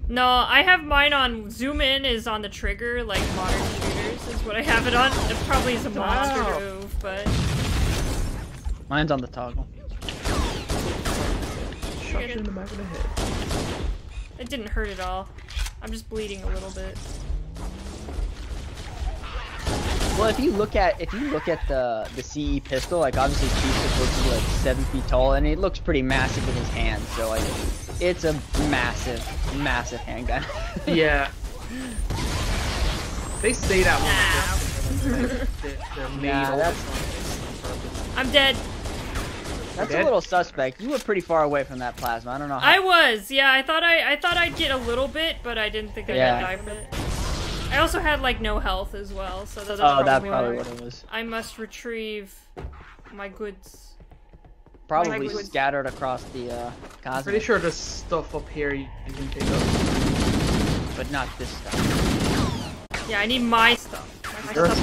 No, I have mine on zoom in is on the trigger, like modern shooters is what I have it on. It probably is a monster wow. move, but mine's on the toggle. Shot you in the back of the head. It didn't hurt at all. I'm just bleeding a little bit. Well, if you look at if you look at the the C E pistol, like obviously Chief's supposed to be like seven feet tall, and it looks pretty massive in his hand. So like. It's a massive, massive handgun. Yeah. They say that one. Nah. They're made nah, that's... I'm dead. That's dead? A little suspect. You were pretty far away from that plasma. I don't know how. I was. Yeah, I thought I, I thought I'd get a little bit, but I didn't think I'd yeah. die from it. I also had like no health as well, so that's oh, probably, that probably what it was. I must retrieve my goods. Probably like scattered across the uh, cosmos. Pretty sure there's stuff up here you can pick up. But not this stuff. Yeah, I need my stuff. My sure. stuff.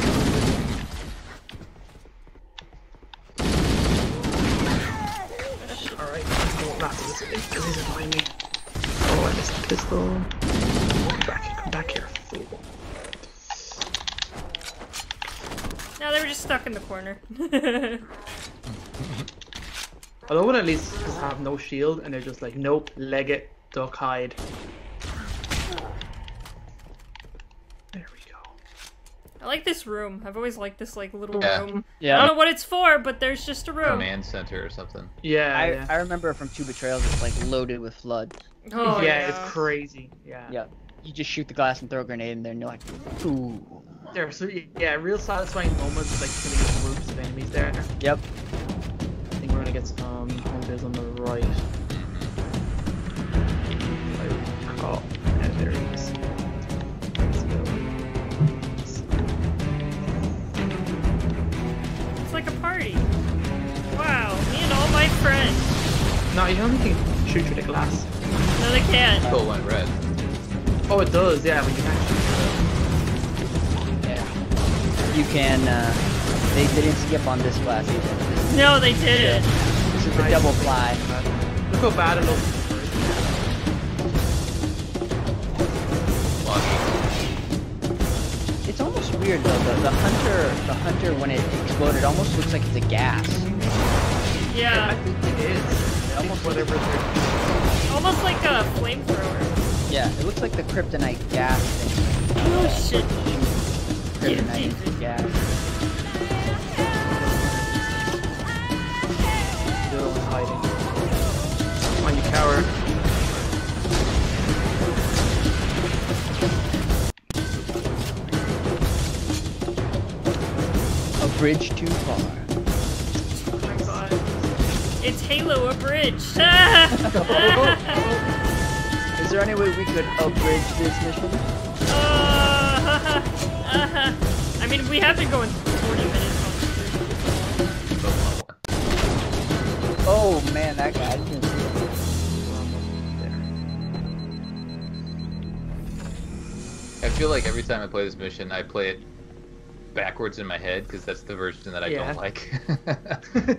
Alright, oh, not this because he's annoying me. Oh, I missed the pistol. Come back, come back here, fool. No, they were just stuck in the corner. I love when at least just have no shield and they're just like, nope, leg it, duck, hide. There we go. I like this room. I've always liked this like little yeah. room. Yeah. I don't know what it's for, but there's just a room. Command center or something. Yeah. I, yeah. I remember from Two Betrayals, it's like loaded with flood. Oh yeah, yeah. It's crazy. Yeah. Yeah. You just shoot the glass and throw a grenade in there, and you're like, ooh. There's yeah, real satisfying moments like killing groups of enemies there. Yep. We're gonna get some hunters on the right. Oh, yeah, there he is. Let's go. It's like a party. Wow, me and all my friends. No, you don't think you can shoot through the glass. No, they can't. Cool one, red. Oh, it does, yeah, we can actually. Yeah. You can, uh. They didn't skip on this glass either. No, they didn't. This is the double fly. Look how bad it looks. it's almost weird though. The, the hunter, the hunter, when it exploded, almost looks like it's a gas. Yeah. I think it is. It's almost whatever. Almost like a flamethrower. Yeah, it looks like the kryptonite gas thing. Oh shit. Kryptonite yeah, gas. Still hiding. Come on, you coward. Bridge too far. Oh my god. It's Halo a bridge. Is there any way we could abridge this mission? Uh, uh, I mean, we have been going forty minutes. Oh man, that guy. I didn't see that. There. I feel like every time I play this mission, I play it backwards in my head because that's the version that I yeah. don't like.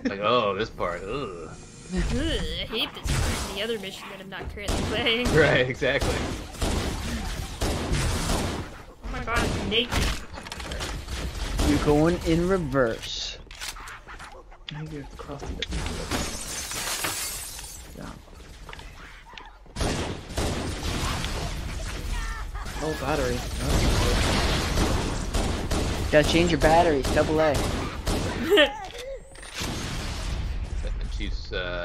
Like, oh, this part. Ugh. Ugh, I hate this part in the other mission that I'm not currently playing. Right, exactly. Oh my god, I'm naked. You're going in reverse. Maybe it's crossing the yeah. Oh, battery. Oh. Gotta change your batteries, double A. uh...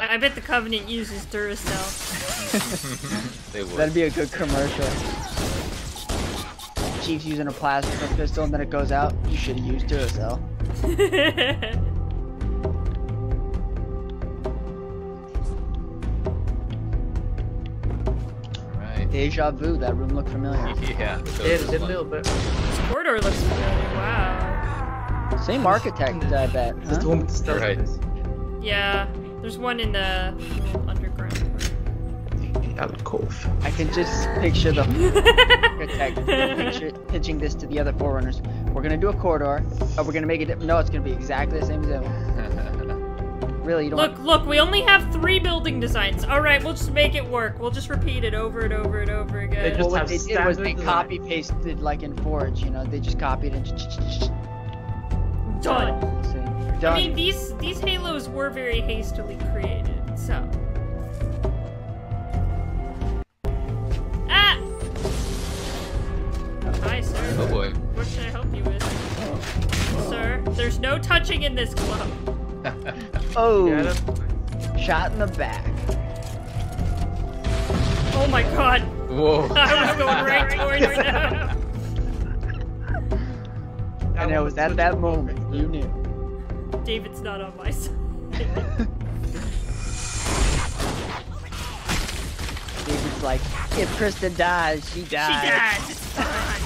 I bet the Covenant uses Duracell. They would. That'd be a good commercial. Chief's using a plasma pistol and then it goes out. You should have used Duracell. Alright. Deja vu, that room looked familiar. Yeah, it did a little bit. Corridor looks good. Wow. Same architect, I bet. Huh? Just one right. Yeah, there's one in the underground. Alcove. I can just picture the architect picture, pitching this to the other Forerunners. We're gonna do a corridor. Oh, we're gonna make it. No, it's gonna be exactly the same as them. Really, you don't. Look, want... look. We only have three building designs. All right, we'll just make it work. We'll just repeat it over and over and over again. They just well, what they did was they copy pasted like in Forge, you know, they just copied and done. done. I mean, these these Halos were very hastily created, so. Ah! Hi, sir. Oh boy. What should I help you with, oh. sir? There's no touching in this club. Oh. Shot in the back. Oh my god. Whoa. I was going right towards her now. I know, it was at that moment. You knew. David's not on my side. David's like, if Krysta dies, she dies. She dies. It's fine.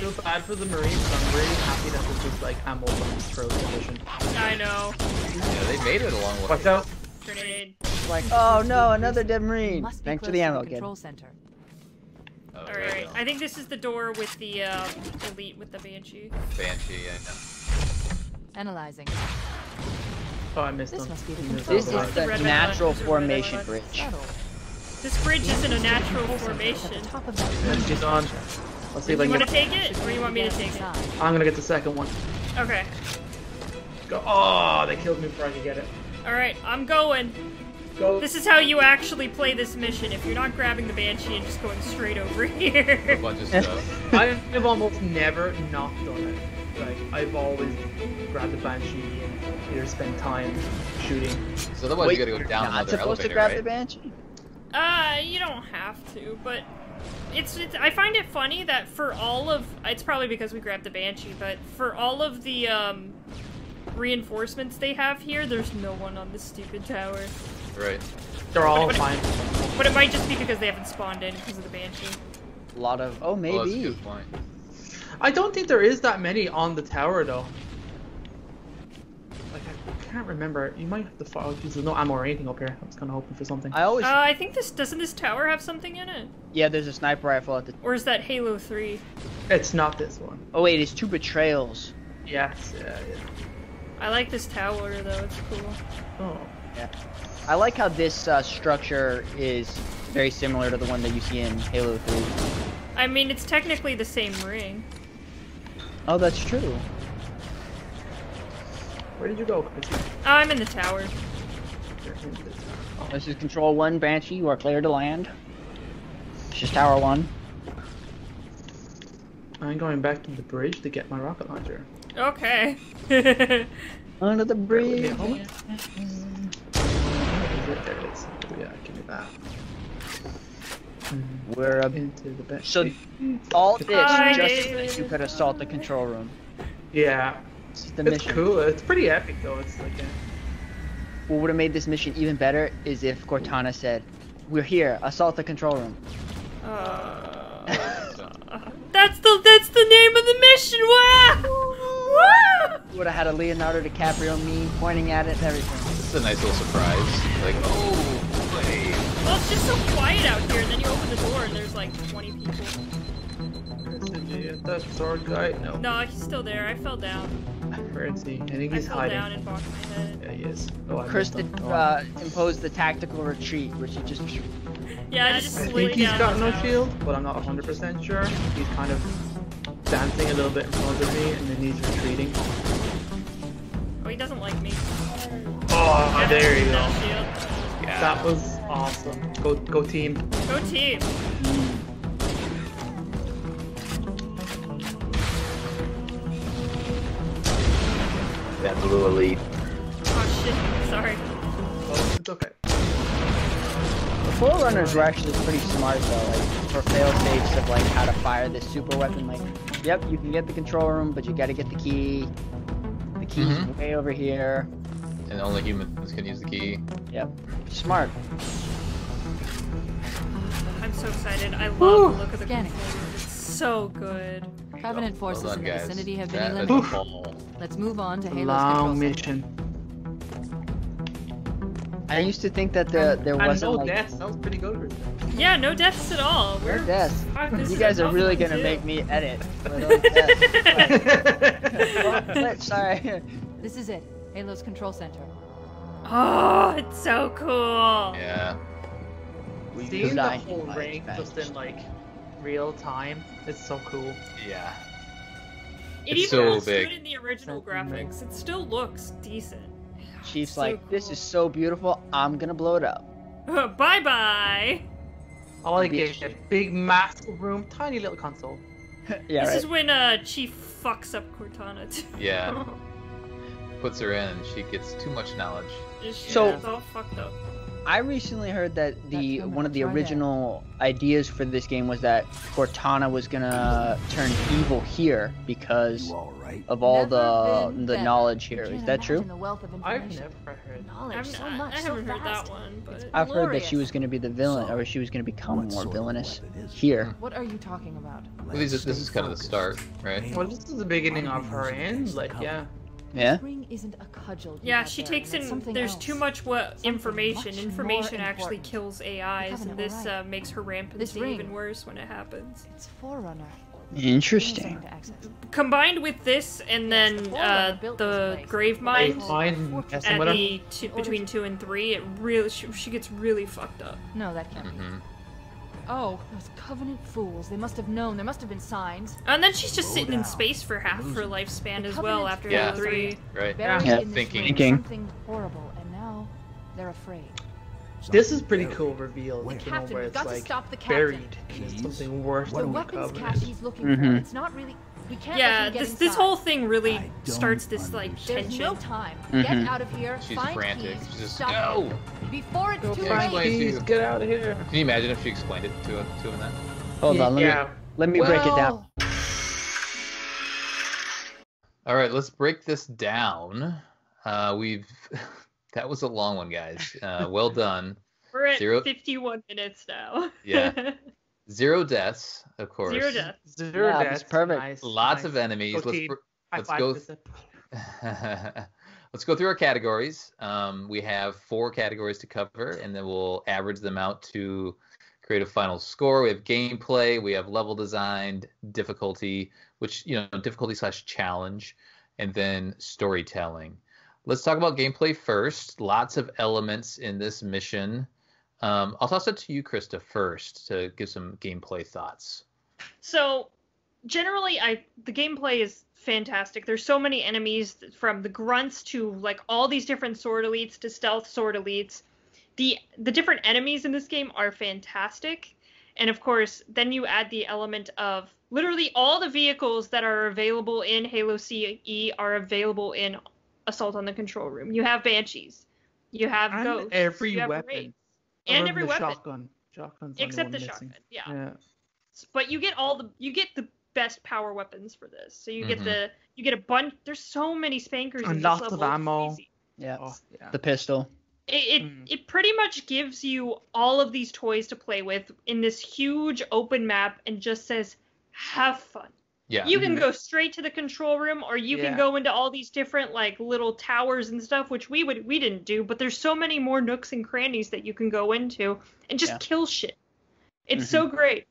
So bad for the Marines, I'm really happy that this is like ammo throat edition. I know. Yeah, they made it a long way. Watch out. Grenade. Like, oh no, another dead Marine. Thanks for the ammo again. Control center. Oh, all right, I think this is the door with the uh, elite with the Banshee. Banshee, I know. Analyzing. Oh, I missed this. Must be the this is the, the natural formation one. bridge. This bridge isn't a natural formation. She's on. Let's see if I can. You want to take it, or you want me to take it? I'm gonna get the second one. Okay. Go. Oh, they killed me before I could get it. All right, I'm going. Go. This is how you actually play this mission. If you're not grabbing the Banshee and just going straight over here. A bunch of stuff. I have almost never not done it. Like I've always grabbed the Banshee and either spent time shooting. So otherwise Wait, you gotta go down another elevator, You're not supposed to grab right? the Banshee? Uh, you don't have to, but it's, it's. I find it funny that for all of it's probably because we grabbed the Banshee, but for all of the um. reinforcements they have here, there's no one on this stupid tower. Right. They're all but it, fine. But it might just be because they haven't spawned in because of the Banshee. A lot of... Oh, maybe. Oh, that's a good point. I don't think there is that many on the tower, though. Like, I can't remember. You might have to follow because there's no ammo or anything up here. I was kind of hoping for something. I always... Uh, I think this... Doesn't this tower have something in it? Yeah, there's a sniper rifle at the... Or is that Halo three? It's not this one. Oh, wait, it's Two Betrayals. Yeah, yeah, yeah. I like this tower though, it's cool. Oh. Yeah. I like how this uh, structure is very similar to the one that you see in Halo three. I mean, it's technically the same ring. Oh, that's true. Where did you go, Chrissy? Oh, I'm in the tower. This is Control One, Banshee. You are clear to land. This is Tower One. I'm going back to the bridge to get my rocket launcher. Okay. Under the bridge. Where is it? There it is. Yeah, give me that. We're up into the bench. So all this oh, just so that you could assault the control room. Yeah. It's, the it's cool. It's pretty epic though. It's like a... What would have made this mission even better is if Cortana said, "We're here. Assault the control room." Uh, that's the that's the name of the mission. Wow! Wow! Would have had a Leonardo DiCaprio meme pointing at it and everything. It's a nice little surprise. Like, oh boy. Well, it's just so quiet out here, and then you open the door and there's like twenty people. Is that sword guy? No. No, he's still there. I fell down. Where is he? I think he's I fell hiding. down and bonked my head. Yeah, he is. Oh, Krysta uh, imposed the tactical retreat, which he just... Yeah, I just I think he's down got no out. shield, but I'm not one hundred percent sure. He's kind of dancing a little bit in front of me, and then he's retreating. Oh, he doesn't like me. Oh, yeah, there you go. Yeah. That was awesome. Go, go team. Go team. That blue elite. Oh shit! Sorry. Oh, it's okay. The Forerunners were actually pretty smart though, like for fail safes of like how to fire this super weapon. Like, yep, you can get the control room, but you got to get the key. The key's mm-hmm. way over here. And only humans can use the key. Yep. Smart. I'm so excited. I love Ooh, the look of the scanning. It's so good. Covenant forces well done, in the guys. vicinity have been that eliminated. Let's move on to Halo's Long mission. I used to think that the, there wasn't no like... deaths. That was pretty good. Yeah, no deaths at all. We're... No deaths. Oh, you guys are really going to make me edit. Sorry. This is it. Halo's Control Center. Oh, it's so cool! Yeah. We Seeing the whole ring just in, like, real time, it's so cool. Yeah. It it's even so looks big. good in the original graphics. It still looks decent. Chief's so like, cool. This is so beautiful, I'm gonna blow it up. Bye-bye! All I get is a big, massive room, tiny little console. yeah, This right. is when uh, Chief fucks up Cortana, too. Yeah. Puts her in, she gets too much knowledge. So, all fucked up. I recently heard that the That's one of the original that. ideas for this game was that Cortana was gonna turn evil here because all right? of all never the the better. knowledge here. Is that true? I've never heard knowledge so much. I haven't so heard that one, but I've glorious. heard that she was gonna be the villain, so, or she was gonna become more villainous here. What are you talking about? Well, this is, this is kind of the start, right? Well, this is the beginning of her end, like yeah. Yeah. Isn't a cudgel yeah, she takes in. There's else. too much what information. Much information actually kills A Is, and this right. uh, makes her rampancy even worse when it happens. It's Forerunner. Interesting. Combined with this, and then uh, the grave mind at the two, between two and three, it really she, she gets really fucked up. No, that can't. Mm-hmm. be. Oh, those Covenant fools. They must have known. There must have been signs. And then she's just Roll sitting down. in space for half her lifespan as well after yeah. Halo three. Right. Yeah. Yeah. Thinking. Thinking. Something horrible, and now they're afraid. This is pretty cool reveal. The captain, where it's got like to stop the captain. Buried. Something worse than the Covenant. He's looking mm-hmm. for. It's not really... We can't yeah, this, this whole thing really starts this, like, tension. There's no time. Mm-hmm. Get out of here. She's find frantic. Keys, She's just, no! Before it's Go too late. Get out of here. Can you imagine if she explained it to him to then? Hold yeah. on, let yeah. me, let me well... break it down. All right, let's break this down. Uh, we've... that was a long one, guys. Uh, well done. We're at Zero... fifty-one minutes now. yeah. Zero deaths, of course. Zero deaths. Zero yeah, deaths. Perfect. Nice, Lots nice. of enemies. Go let's let's go. Th let's go through our categories. Um, we have four categories to cover, and then we'll average them out to create a final score. We have gameplay. We have level design, difficulty, which you know, difficulty slash challenge, and then storytelling. Let's talk about gameplay first. Lots of elements in this mission. Um, I'll toss it to you, Krysta, first to give some gameplay thoughts. So generally, I the gameplay is fantastic. There's so many enemies, from the grunts to like all these different sword elites to stealth sword elites. The the different enemies in this game are fantastic. And of course, then you add the element of literally all the vehicles that are available in Halo C E are available in Assault on the Control Room. You have Banshees. You have and Ghosts. Every you have weapon. Wraiths, and every weapon. Shotgun. Shotgun's Except the missing. shotgun, yeah. yeah. But you get all the you get the best power weapons for this. So you mm-hmm. get the you get a bunch. There's so many spankers and in lots this level. of ammo. Yeah. Oh, yeah. The pistol. It it, mm. it pretty much gives you all of these toys to play with in this huge open map and just says, have fun. Yeah. You can mm-hmm. go straight to the control room, or you yeah. can go into all these different like little towers and stuff, which we would we didn't do, but there's so many more nooks and crannies that you can go into and just yeah. kill shit. It's mm-hmm. so great.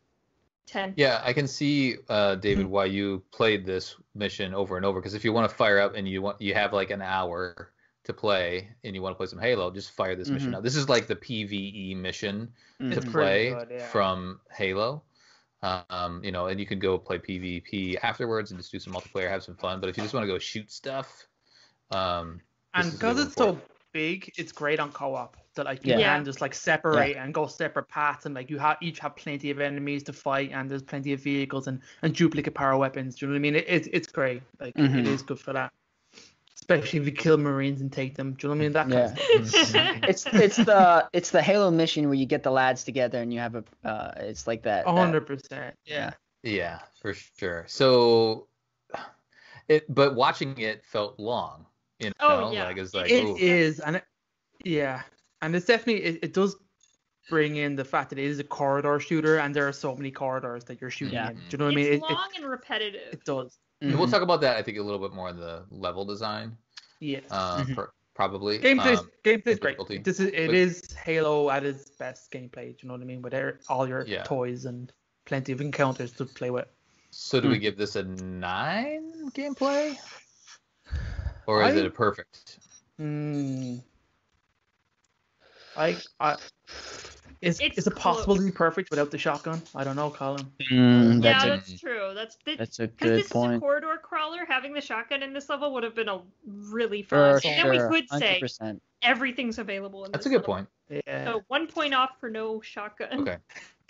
ten Yeah, I can see uh, David mm-hmm. why you played this mission over and over, because if you want to fire up and you want you have like an hour to play and you want to play some Halo, just fire this mm-hmm. mission up. This is like the P V E mission mm-hmm. to play good, yeah. from Halo. Um, you know, and you could go play P V P afterwards and just do some multiplayer, have some fun. But if you just want to go shoot stuff, um, and because it's so big, it's great on co-op that like you yeah. can just like separate yeah. and go separate paths, and like you have each have plenty of enemies to fight, and there's plenty of vehicles and, and duplicate power weapons. Do you know what I mean? It, it it's great. Like mm-hmm. it is good for that. Especially if you kill Marines and take them. Do you know what I mean? That yeah. kind of stuff. it's it's the it's the Halo mission where you get the lads together and you have a uh, it's like that. one hundred percent Yeah. Yeah, for sure. So, it but watching it felt long. You know, oh yeah. Like it's like it ooh. is, and it, yeah, and it's definitely it, it does bring in the fact that it is a corridor shooter, and there are so many corridors that you're shooting yeah. in. Do you know what I mean? It's it, long it, and repetitive. It does. Mm-hmm. We'll talk about that, I think, a little bit more in the level design. Yeah. Uh, mm-hmm. per, probably. Gameplay um, game is great. This is, it but, is Halo at its best gameplay, do you know what I mean? With all your yeah. toys and plenty of encounters to play with. So do mm. we give this a nine gameplay? Or is I, it a perfect? Mm, I, I, is, it's is it possible close. to be perfect without the shotgun? I don't know, Colin. Mm, that's yeah, a, that's true. That's, that, that's a good point. Because this is a corridor crawler, having the shotgun in this level would have been a really fun. Sure, and then we could say one hundred percent everything's available in this That's a good level. point. Yeah. So one point off for no shotgun. Okay.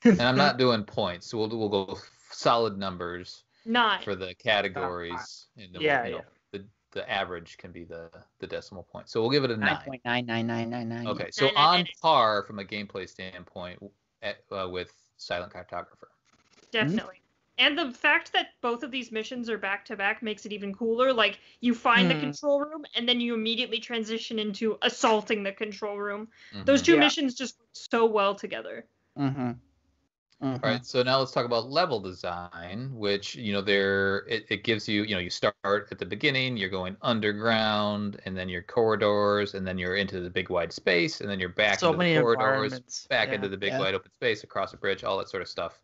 And I'm not doing points, so we'll we'll go solid numbers. Nine. For the categories. Uh, in the yeah, yeah. The, the average can be the, the decimal point. So we'll give it a nine. nine point nine nine nine nine nine Okay, so on par from a gameplay standpoint at, uh, with Silent Cartographer. Definitely. And the fact that both of these missions are back-to-back makes it even cooler. Like, you find mm. the control room, and then you immediately transition into assaulting the control room. Mm-hmm. Those two yeah. missions just work so well together. Mm-hmm. Mm-hmm. All right, so now let's talk about level design, which, you know, there it, it gives you, you know, you start at the beginning, you're going underground, and then your corridors, and then you're into the big wide space, and then you're back so into the corridors, back yeah. into the big yeah. wide open space, across a bridge, all that sort of stuff.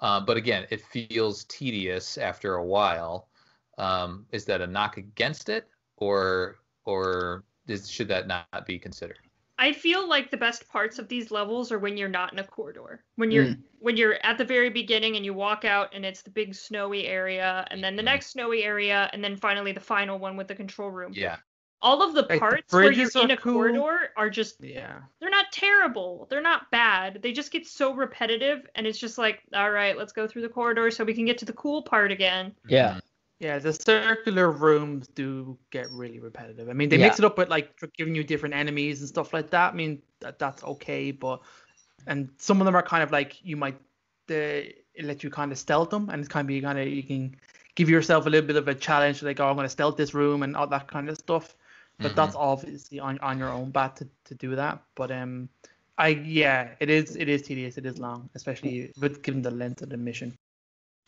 Uh, but again, it feels tedious after a while. Um, is that a knock against it, or or is, should that not be considered? I feel like the best parts of these levels are when you're not in a corridor. When you're mm. when you're at the very beginning and you walk out and it's the big snowy area, and then the mm. next snowy area, and then finally the final one with the control room. Yeah. All of the like parts the where you're in a cool. corridor are just yeah. They're not terrible. They're not bad. They just get so repetitive, and it's just like, all right, let's go through the corridor so we can get to the cool part again. Yeah. Yeah, the circular rooms do get really repetitive. I mean, they yeah. mix it up with, like, giving you different enemies and stuff like that. I mean, that, that's okay, but... And some of them are kind of like, you might... They let you kind of stealth them, and it's kind of, you, kind of, you can give yourself a little bit of a challenge, like, oh, I'm going to stealth this room and all that kind of stuff. But mm-hmm. that's obviously on, on your own bat to, to do that. But, um, I yeah, it is it is tedious. It is long, especially with given the length of the mission.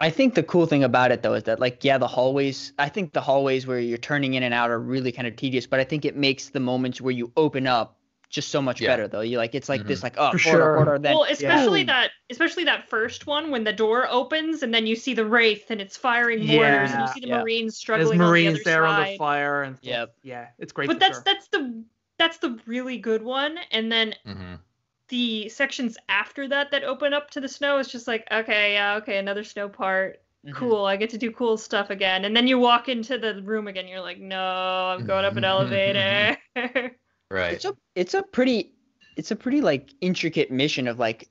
I think the cool thing about it, though, is that, like, yeah, the hallways, I think the hallways where you're turning in and out are really kind of tedious, but I think it makes the moments where you open up just so much yeah. better, though. You like, it's like mm-hmm. this, like, oh, order, sure. order, then. Well, especially yeah. that, especially that first one when the door opens and then you see the Wraith and it's firing yeah. mortars and you see the yeah. Marines struggling. There's Marines on the other there side. on the fire and yep. yeah, it's great. But that's sure. that's the that's the really good one, and then. Mm-hmm. the sections after that that open up to the snow is just like, okay, yeah, okay, another snow part. Mm-hmm. Cool, I get to do cool stuff again. And then you walk into the room again, you're like, no, I'm going up an elevator. Right. It's a, it's a pretty, it's a pretty, like, intricate mission of, like,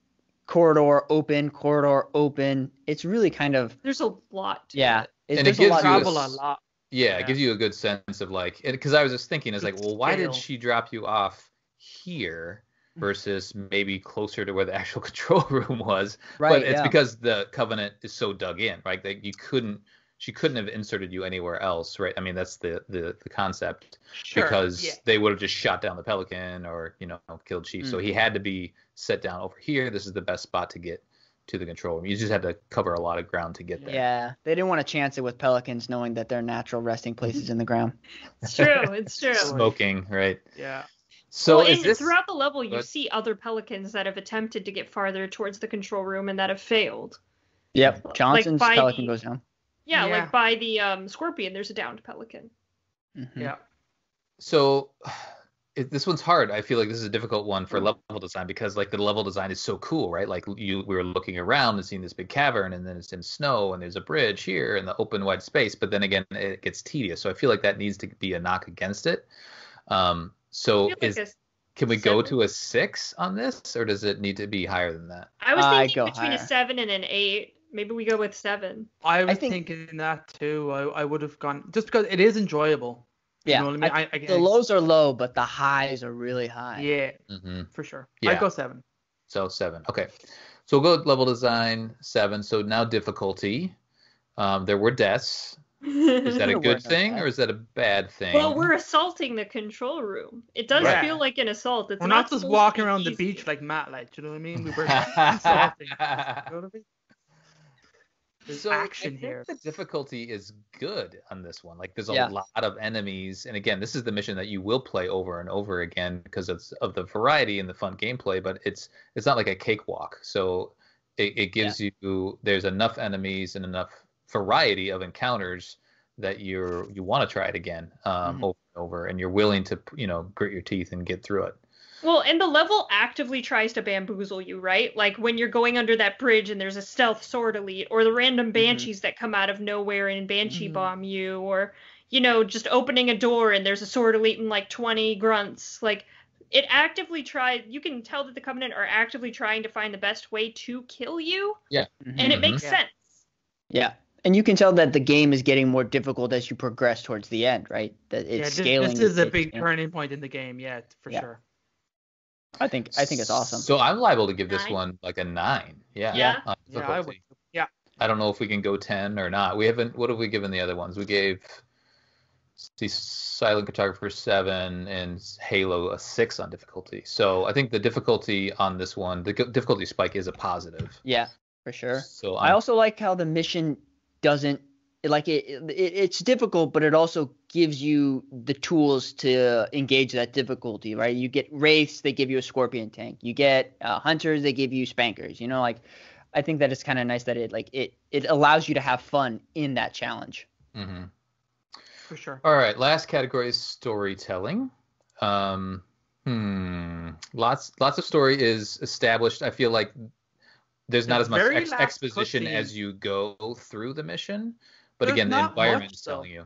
corridor open, corridor open. It's really kind of... There's a lot to yeah, it. And it gives a lot. You a, a lot. Yeah, yeah, it gives you a good sense of, like... Because I was just thinking, it's like, well, why did she drop you off here versus maybe closer to where the actual control room was? Right, But it's yeah. because the Covenant is so dug in, right? That you couldn't... She couldn't have inserted you anywhere else, right? I mean, that's the the, the concept. Sure, because yeah. they would have just shot down the Pelican or, you know, killed Chief. Mm. So he had to be set down over here. This is the best spot to get to the control room. You just had to cover a lot of ground to get there. Yeah, they didn't want to chance it with Pelicans knowing that their natural resting place is in the ground. It's true, it's true. Smoking, right? Yeah. So well, is this... throughout the level, you what? see other Pelicans that have attempted to get farther towards the control room and that have failed. Yep, Johnson's like Pelican the... goes down. Yeah, yeah, like by the um, Scorpion, there's a downed Pelican. Mm-hmm. Yeah. So it, this one's hard. I feel like this is a difficult one for level design because, like, the level design is so cool, right? Like, you, we were looking around and seeing this big cavern, and then it's in snow, and there's a bridge here, and the open, wide space. But then again, it gets tedious. So I feel like that needs to be a knock against it. Um, so like is, can we seven. go to a six on this, or does it need to be higher than that? I was thinking I between higher. a seven and an eight. Maybe we go with seven. I was I think, thinking that too. I, I would have gone just because it is enjoyable. Yeah. You know what I mean? I, I, I, the I, lows are low, but the highs are really high. Yeah. Mm-hmm. For sure. Yeah. I'd go seven. So seven. Okay. So we'll go level design seven. So now difficulty. Um, there were deaths. Is that a good thing or is that a bad thing? Well, we're assaulting the control room. It does right. feel like an assault. It's we're not, not just walking around easy. the beach like Matt, like, do you know what I mean? We were assaulting. You know what I mean? There's so action I think here. The difficulty is good on this one. Like, there's a yeah. lot of enemies, and again, this is the mission that you will play over and over again because it's of the variety and the fun gameplay. But it's it's not like a cakewalk. So it, it gives yeah. you there's enough enemies and enough variety of encounters that you're you want to try it again um, mm-hmm. over and over, and you're willing to you know grit your teeth and get through it. Well, and the level actively tries to bamboozle you, right? Like, when you're going under that bridge and there's a stealth sword elite, or the random banshees mm-hmm. that come out of nowhere and banshee mm-hmm. bomb you, or, you know, just opening a door and there's a sword elite and, like, twenty grunts. Like, it actively tries... You can tell that the Covenant are actively trying to find the best way to kill you. Yeah. Mm-hmm. And it makes yeah. sense. Yeah. And you can tell that the game is getting more difficult as you progress towards the end, right? That it's yeah, this, scaling. This is a big turning point in the game, yeah, for yeah. sure. I think I think it's awesome. So I'm liable to give this nine. one like a nine. Yeah. Yeah. Uh, yeah, I would, yeah. I don't know if we can go ten or not. We haven't. What have we given the other ones? We gave the Silent Cartographer seven and Halo a six on difficulty. So I think the difficulty on this one, the difficulty spike, is a positive. Yeah, for sure. So I'm, I also like how the mission doesn't like it, it. It's difficult, but it also gives you the tools to engage that difficulty, right? You get Wraiths, they give you a Scorpion tank. You get uh, Hunters, they give you Spankers. You know, like, I think that it's kind of nice that it, like, it it allows you to have fun in that challenge. Mm-hmm. For sure. All right, last category is storytelling. Um, hmm. Lots, lots of story is established. I feel like there's not the as much ex- exposition cookie. as you go through the mission. But there's again, the environment much, is telling you.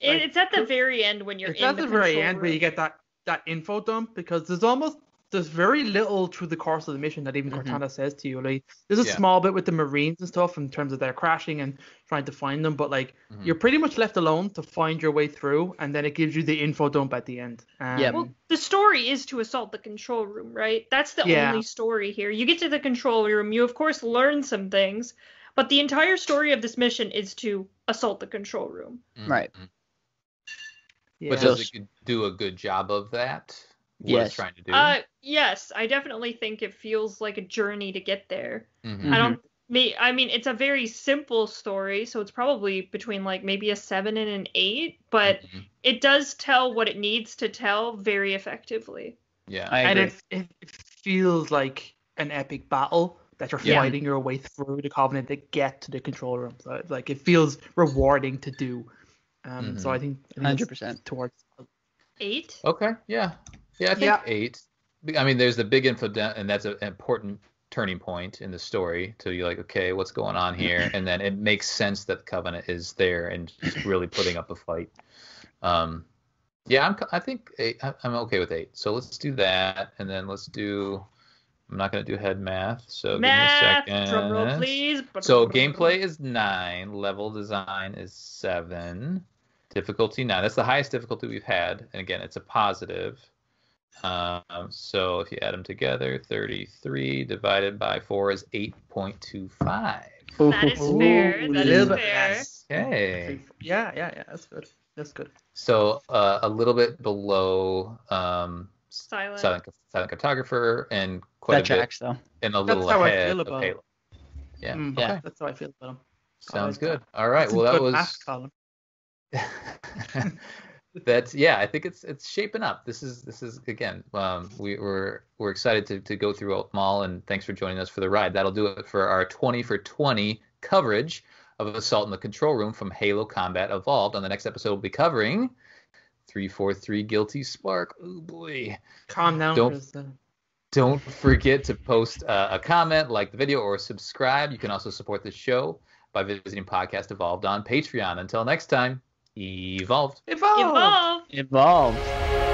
Like, it's at the very end when you're it's in the It's at the very end room. where you get that, that info dump, because there's almost there's very little through the course of the mission that even mm-hmm. Cortana says to you. Like, there's a yeah. small bit with the Marines and stuff in terms of their crashing and trying to find them, but like mm-hmm. you're pretty much left alone to find your way through, and then it gives you the info dump at the end. Um, yeah. Well, the story is to assault the control room, right? That's the yeah. only story here. You get to the control room, you of course learn some things, but the entire story of this mission is to assault the control room. Mm-hmm. Right. Yeah. But does it do a good job of that? What yes. it's trying to do? Uh, yes, I definitely think it feels like a journey to get there. Mm-hmm. I don't. Me, I mean, it's a very simple story, so it's probably between like maybe a seven and an eight. But mm-hmm. it does tell what it needs to tell very effectively. Yeah, I agree. And it, it feels like an epic battle that you're yeah. fighting your way through the Covenant to get to the control room. So it's like it feels rewarding to do. Um, mm-hmm. So I think one hundred percent towards eight. Okay, yeah, yeah, I think yeah. eight. I mean, there's the big info, and that's an important turning point in the story. So you're like, okay, what's going on here? And then it makes sense that the Covenant is there and just really putting up a fight. Um, yeah, I'm, I think eight, I'm okay with eight. So let's do that, and then let's do. I'm not going to do head math, so math, give me a second. Drum roll, please. So gameplay is nine, level design is seven, difficulty nine. That's the highest difficulty we've had, and again, it's a positive. Um, so if you add them together, thirty-three divided by four is eight point two five. That is fair. That is fair. Okay. Yeah, yeah, yeah. That's good. That's good. So uh, a little bit below. Um, Silent. Silent, Silent Cartographer, and quite that a tracks, bit, though. And a little ahead of Halo. Him. Yeah, mm, okay. yeah, that's how I feel about him. Sounds good. All right, that's well that was. that's yeah. I think it's it's shaping up. This is this is again. Um, we we're we're excited to to go through them all, and thanks for joining us for the ride. That'll do it for our twenty for twenty coverage of Assault in the Control Room from Halo: Combat Evolved. On the next episode, we'll be covering. three forty-three Guilty Spark. Oh boy. Calm down, Kristen. Don't forget to post uh, a comment, like the video, or subscribe. You can also support the show by visiting Podcast Evolved on Patreon. Until next time, evolved. Evolved. Evolved. Evolved.